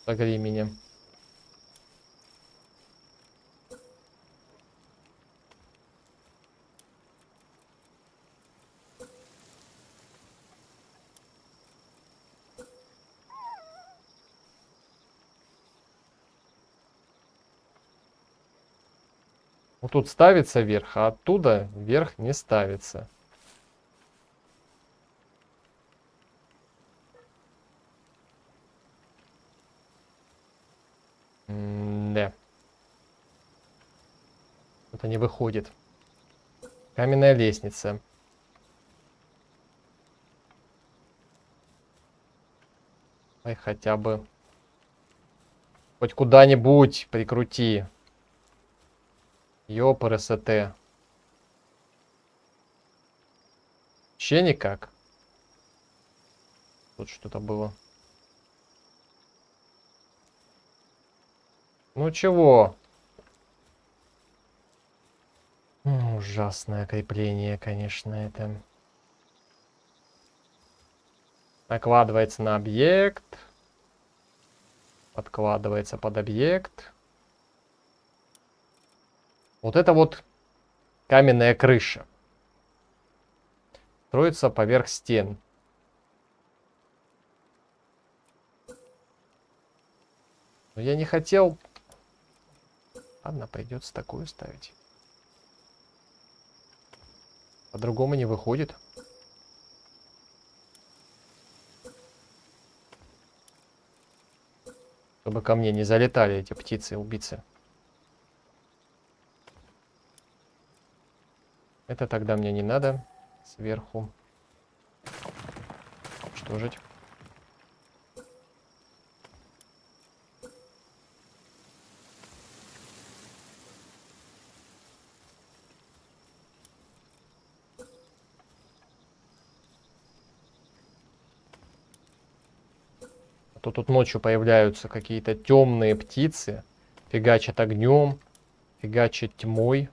Согрей меня. Вот тут ставится вверх, а оттуда вверх не ставится. Да. Это не выходит. Каменная лестница. Ай, хотя бы. Хоть куда-нибудь прикрути. Ёпрст. Вообще никак. Тут что-то было. Ну чего? Ужасное крепление, конечно, это. Накладывается на объект. Подкладывается под объект. Вот это вот каменная крыша. Строится поверх стен. Но я не хотел. Ладно, придется такую ставить. По-другому не выходит. Чтобы ко мне не залетали эти птицы-убийцы. Это тогда мне не надо сверху уничтожить. А то тут ночью появляются какие-то темные птицы, фигачат огнем, фигачат тьмой.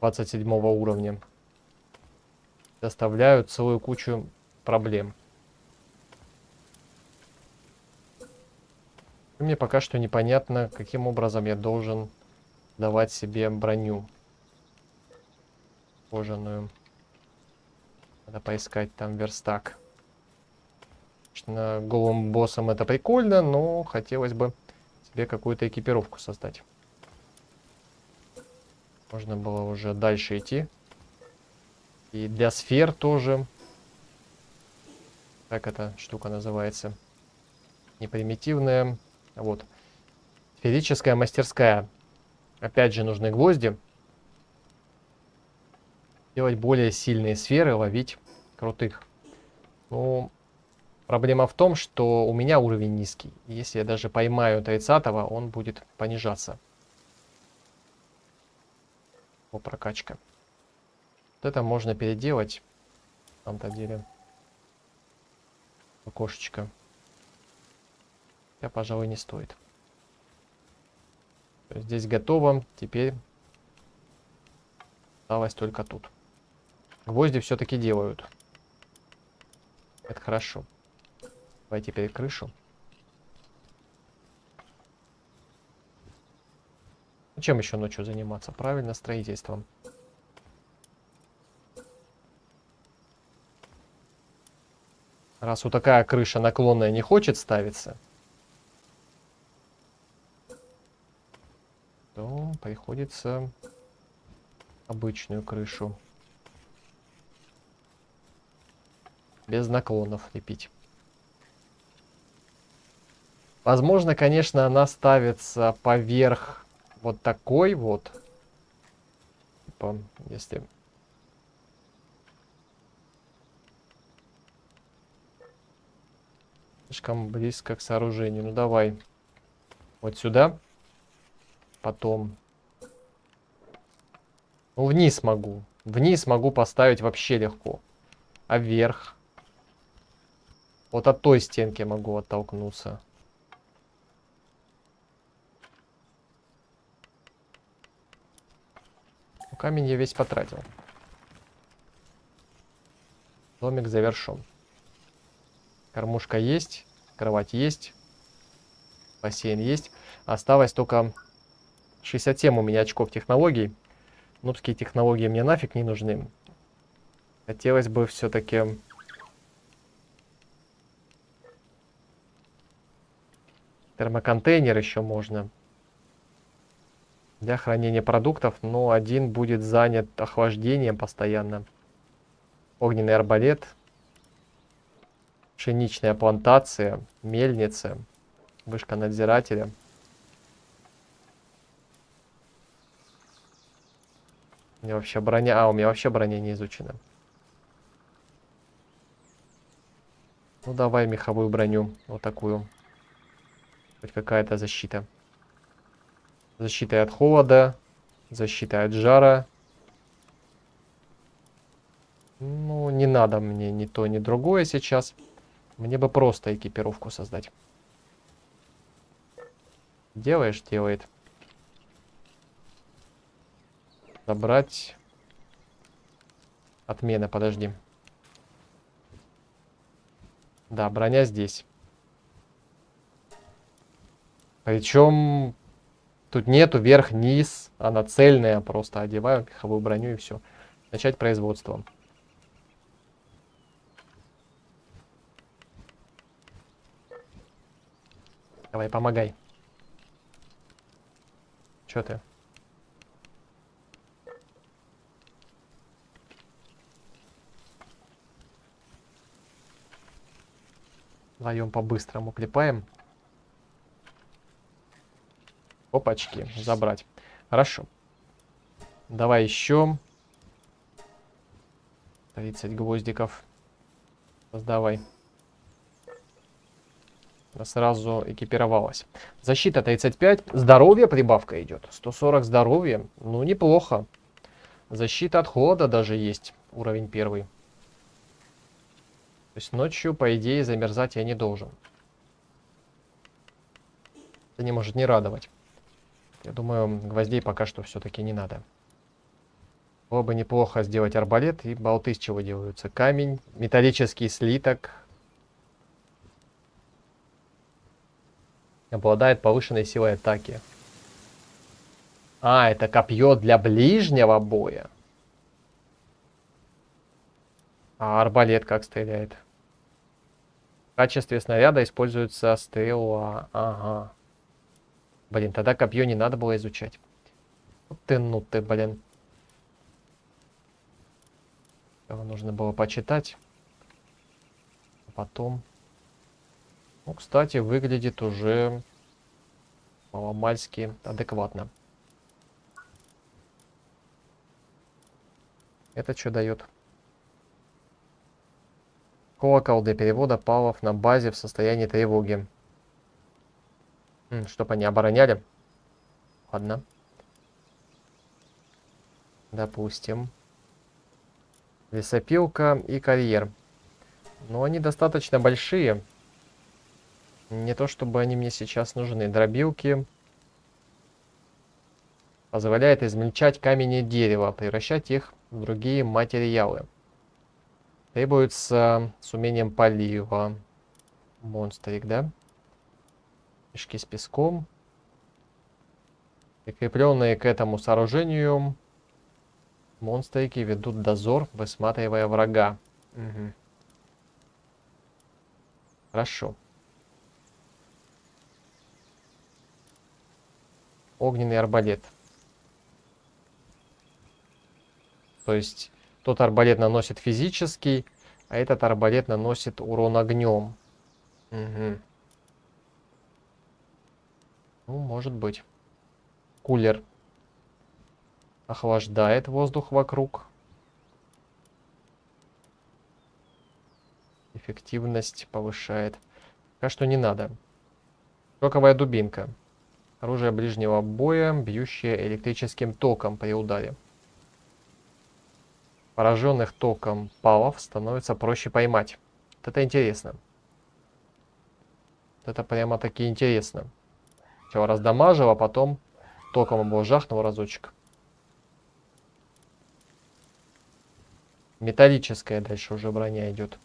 27 уровня. Доставляют целую кучу проблем. И мне пока что непонятно, каким образом я должен давать себе броню. Кожаную. Надо поискать там верстак. Конечно, голым боссом это прикольно, но хотелось бы себе какую-то экипировку создать. Можно было уже дальше идти. И для сфер тоже. Как эта штука называется? Не примитивная. Вот. Сферическая мастерская. Опять же нужны гвозди. Делать более сильные сферы, ловить крутых. Ну, проблема в том, что у меня уровень низкий. Если я даже поймаю 30-го, он будет понижаться. Прокачка. Вот это можно переделать. На самом-то деле. Окошечко. Я, пожалуй, не стоит. Здесь готово. Теперь осталось только тут. Гвозди все-таки делают. Это хорошо. Давай теперь крышу. Чем еще ночью заниматься? Правильно, строительством. Раз вот такая крыша наклонная не хочет ставиться, то приходится обычную крышу без наклонов лепить. Возможно, конечно, она ставится поверх вот такой вот. Типа, если... Слишком близко к сооружению. Ну, давай. Вот сюда. Потом. Ну, вниз могу. Вниз могу поставить вообще легко. А вверх? Вот от той стенки могу оттолкнуться. Камень я весь потратил. Домик завершен. Кормушка есть, кровать есть, бассейн есть. Осталось только 67 у меня очков технологий. Нубские технологии мне нафиг не нужны. Хотелось бы все-таки... Термоконтейнер еще можно. Для хранения продуктов, но один будет занят охлаждением постоянно. Огненный арбалет. Пшеничная плантация. Мельница. Вышка надзирателя. У меня вообще броня... А, у меня вообще броня не изучена. Ну давай меховую броню. Вот такую. Хоть какая-то защита. Защита от холода. Защита от жара. Ну, не надо мне ни то, ни другое сейчас. Мне бы просто экипировку создать. Делаешь? Делает. Забрать. Отмена, подожди. Да, броня здесь. Причем тут нету верх-низ, она цельная, просто одеваю меховую броню и все. Начать производство. Давай, помогай. Че ты? Вдвоем по-быстрому клепаем. Опачки, забрать. Хорошо. Давай еще. 30 гвоздиков. Создавай. Сразу экипировалась. Защита 35. Здоровье прибавка идет. 140 здоровья. Ну, неплохо. Защита от холода даже есть. Уровень 1. То есть ночью, по идее, замерзать я не должен. Это не может не радовать. Я думаю, гвоздей пока что все-таки не надо. Было бы неплохо сделать арбалет. И болты из чего делаются? Камень, металлический слиток. Обладает повышенной силой атаки. А, это копье для ближнего боя. А арбалет как стреляет? В качестве снаряда используется стрела. Ага. Блин, тогда копье не надо было изучать. Ну ты, блин. Его нужно было почитать. А потом... Ну, кстати, выглядит уже маломальски адекватно. Это что дает? Колокол для перевода палов на базе в состоянии тревоги. Чтобы они обороняли. Ладно. Допустим. Лесопилка и карьер. Но они достаточно большие. Не то, чтобы они мне сейчас нужны. Дробилки. Позволяет измельчать камень и дерево. Превращать их в другие материалы. Требуется с умением полива. Монстрик, да? Мешки с песком. Прикрепленные к этому сооружению монстрики ведут дозор, высматривая врага. Угу. Хорошо. Огненный арбалет. То есть тот арбалет наносит физический, а этот арбалет наносит урон огнем. Угу. Ну, может быть. Кулер охлаждает воздух вокруг. Эффективность повышает. Пока что не надо. Шоковая дубинка. Оружие ближнего боя, бьющее электрическим током при ударе. Пораженных током палов становится проще поймать. Вот это интересно. Вот это прямо-таки интересно. Сначала раздамажил, а потом током его жахнул разочек. Металлическая дальше уже броня идет.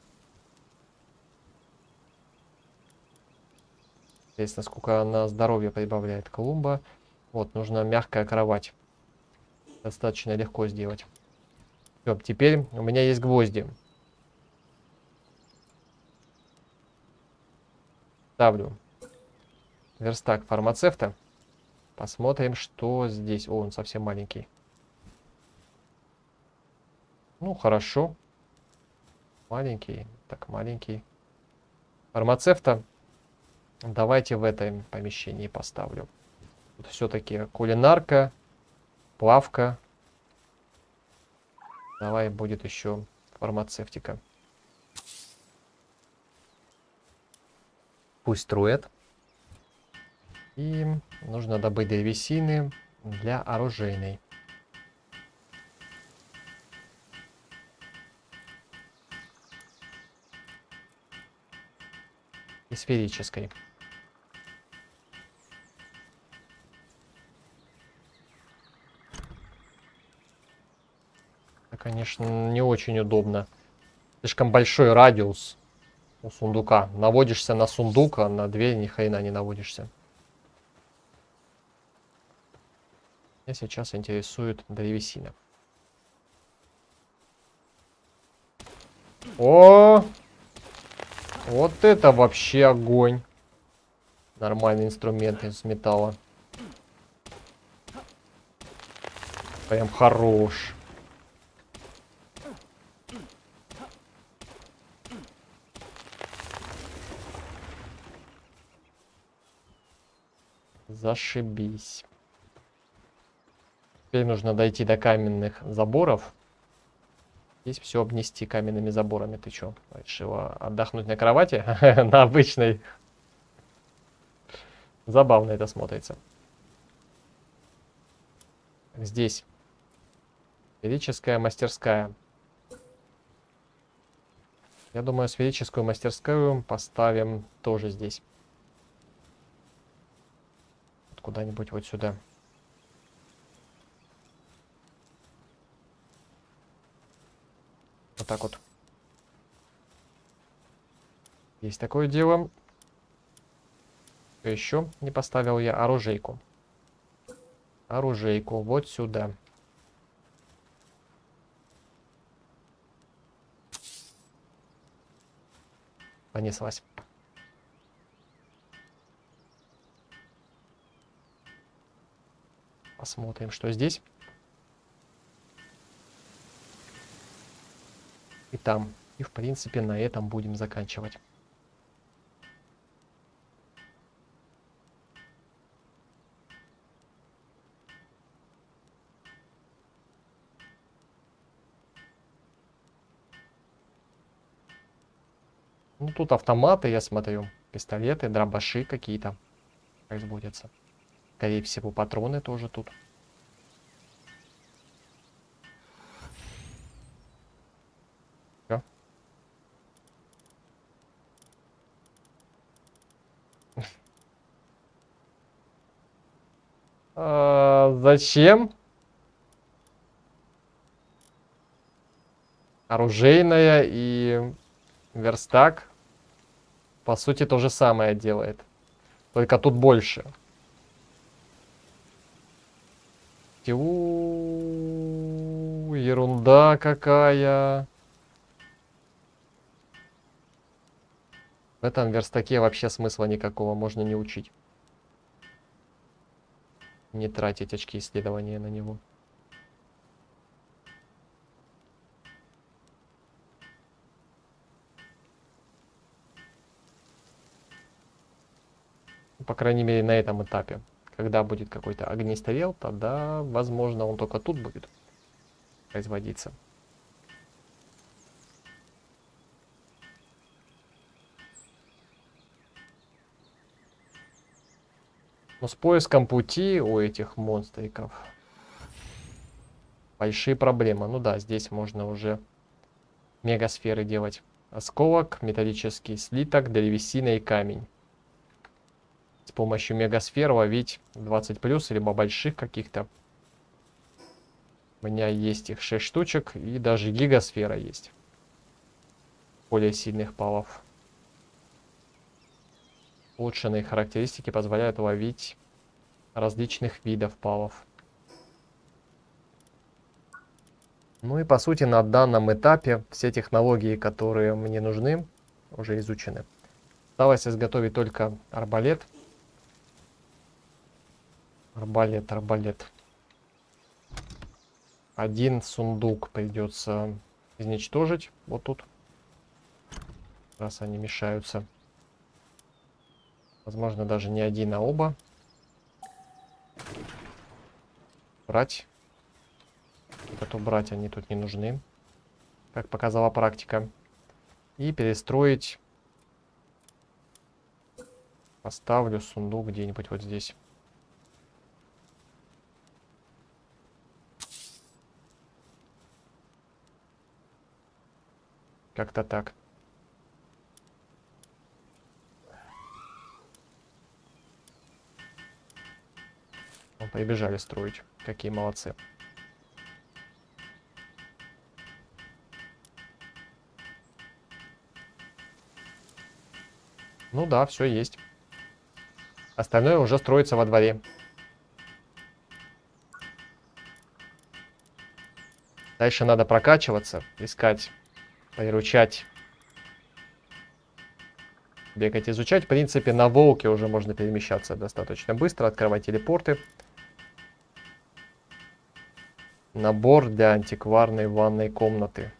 Здесь насколько она здоровье прибавляет клумба. Вот, нужна мягкая кровать. Достаточно легко сделать. Все, теперь у меня есть гвозди. Ставлю верстак фармацевта. Посмотрим, что здесь. О, он совсем маленький. Ну, хорошо. Маленький. Так, маленький. Фармацевта. Давайте в этом помещении поставлю. Тут все-таки кулинарка, плавка. Давай будет еще фармацевтика. Пусть строят. И нужно добыть древесины для оружейной. И сферической. Это, конечно, не очень удобно. Слишком большой радиус у сундука. Наводишься на сундук, а на дверь ни хрена не наводишься. Меня сейчас интересует древесина. О! Вот это вообще огонь. Нормальный инструмент из металла. Прям хорош. Зашибись. Теперь нужно дойти до каменных заборов. Здесь все обнести каменными заборами. Ты что, решила отдохнуть на кровати? На обычной. Забавно это смотрится. Здесь. Сферическая мастерская. Я думаю, сферическую мастерскую поставим тоже здесь. Куда-нибудь вот сюда. Вот так вот. Есть такое дело. Еще не поставил я оружейку. Оружейку вот сюда. Понеслась. Посмотрим, что здесь. И там. И, в принципе, на этом будем заканчивать. Ну, тут автоматы, я смотрю. Пистолеты, дробаши какие-то производятся. Скорее всего, патроны тоже тут. Все. Зачем? Оружейная и верстак, по сути, то же самое делает. Только тут больше. Ерунда какая. В этом верстаке вообще смысла никакого, можно не учить. Не тратить очки исследования на него. По крайней мере, на этом этапе. Когда будет какой-то огнестрел, тогда, возможно, он только тут будет производиться. Но с поиском пути у этих монстриков большие проблемы. Ну да, здесь можно уже мегасферы делать. Осколок, металлический слиток, древесина и камень. С помощью мегасфер ловить 20 плюс, либо больших каких-то. У меня есть их 6 штучек, и даже гигасфера есть. Более сильных палов. Улучшенные характеристики позволяют ловить различных видов палов. Ну и по сути на данном этапе все технологии, которые мне нужны, уже изучены. Осталось изготовить только арбалет. Арбалет. Один сундук придется изничтожить. Вот тут. Раз они мешаются. Возможно, даже не один, а оба. Брать. Вот убрать они тут не нужны. Как показала практика. И перестроить. Поставлю сундук где-нибудь вот здесь. Как-то так. Прибежали строить. Какие молодцы. Ну да, все есть. Остальное уже строится во дворе. Дальше надо прокачиваться, искать, приручать, бегать, изучать. В принципе, на волке уже можно перемещаться достаточно быстро, открывать телепорты. Набор для антикварной ванной комнаты.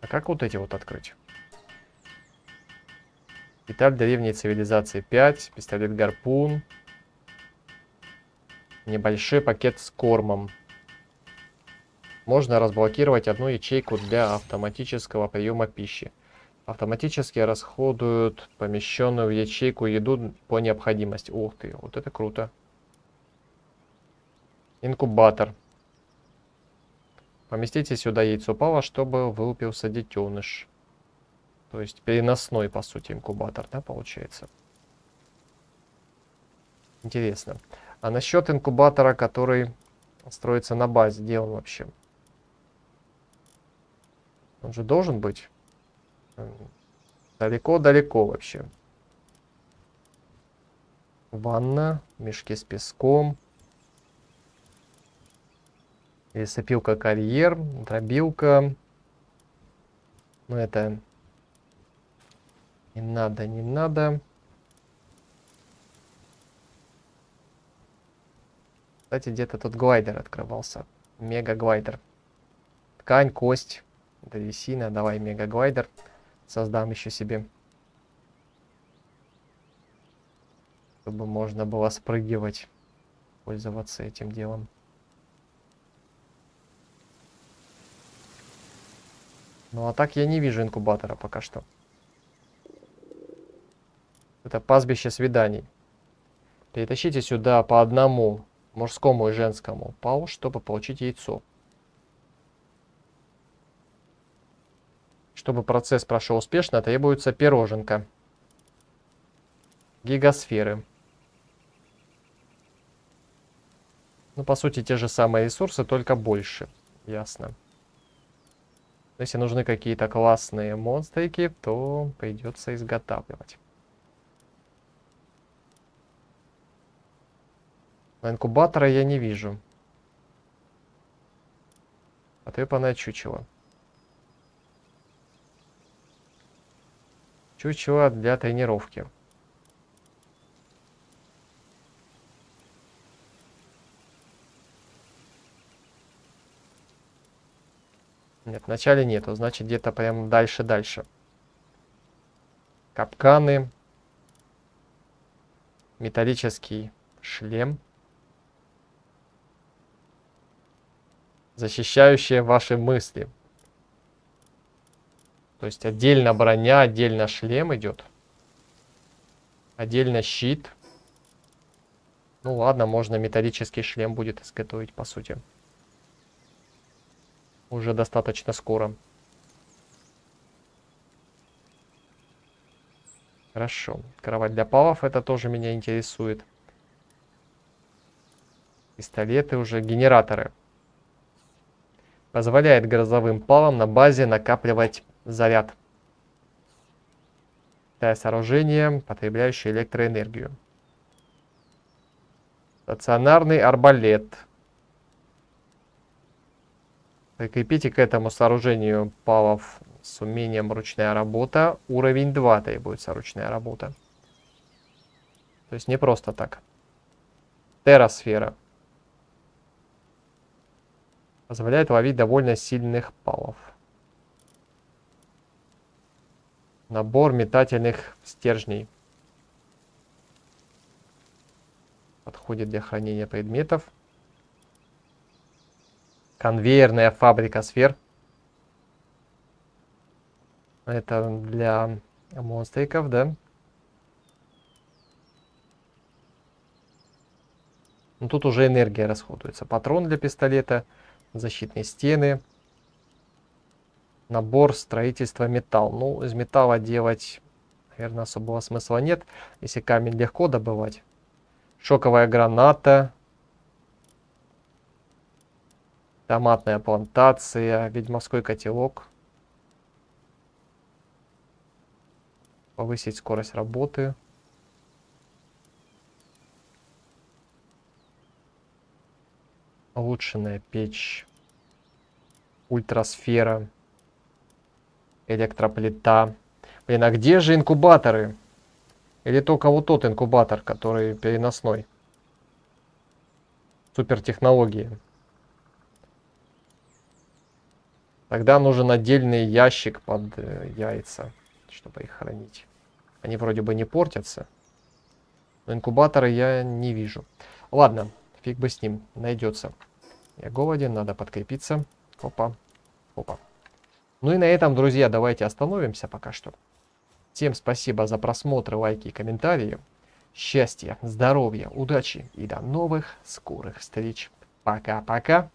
А как вот эти вот открыть? Деталь древней цивилизации 5, пистолет-гарпун, небольшой пакет с кормом. Можно разблокировать одну ячейку для автоматического приема пищи. Автоматически расходуют помещенную в ячейку еду по необходимости. Ух ты, вот это круто. Инкубатор. Поместите сюда яйцо пава, чтобы вылупился детеныш. То есть переносной, по сути, инкубатор, да, получается. Интересно. А насчет инкубатора, который строится на базе, где он вообще? Он же должен быть далеко-далеко вообще. Ванна, мешки с песком. Лесопилка, карьер, дробилка. Но это не надо, не надо. Кстати, где-то тут глайдер открывался. Мега-глайдер. Ткань, кость, древесина. Давай мега-глайдер. Создам еще себе. Чтобы можно было спрыгивать. Пользоваться этим делом. Ну а так я не вижу инкубатора пока что. Это пастбище свиданий. Перетащите сюда по одному мужскому и женскому пау, чтобы получить яйцо. Чтобы процесс прошел успешно, требуется пироженка. Гигасферы. Ну, по сути, те же самые ресурсы, только больше. Ясно. Если нужны какие-то классные монстрики, то придется изготавливать. Но инкубатора я не вижу. Потрепанное чучело. Чучело для тренировки. Нет, в начале нету, значит где-то прям дальше. Капканы. Металлический шлем. Защищающие ваши мысли. То есть отдельно броня, отдельно шлем идет. Отдельно щит. Ну ладно, можно металлический шлем будет изготовить, по сути. Уже достаточно скоро. Хорошо. Кровать для павов, это тоже меня интересует. Пистолеты уже, генераторы. Позволяет грозовым палам на базе накапливать заряд. Это сооружение, потребляющее электроэнергию. Стационарный арбалет. Прикрепите к этому сооружению палов с умением ручная работа. Уровень 2 требуется ручная работа. То есть не просто так. Террасфера. Позволяет ловить довольно сильных палов. Набор метательных стержней. Подходит для хранения предметов. Конвейерная фабрика сфер. Это для монстриков, да? Но тут уже энергия расходуется. Патрон для пистолета, защитные стены, набор строительства металл. Ну, из металла делать, наверное, особого смысла нет, если камень легко добывать. Шоковая граната, томатная плантация, ведьмовской котелок. Повысить скорость работы. Улучшенная печь, ультрасфера, электроплита. Блин, а где же инкубаторы? Или только вот тот инкубатор, который переносной? Супертехнологии. Тогда нужен отдельный ящик под яйца, чтобы их хранить. Они вроде бы не портятся. Но инкубаторы я не вижу. Ладно, фиг бы с ним, найдется. Я голоден, надо подкрепиться. Опа, опа. Ну и на этом, друзья, давайте остановимся пока что. Всем спасибо за просмотр, лайки и комментарии. Счастья, здоровья, удачи и до новых скорых встреч. Пока-пока.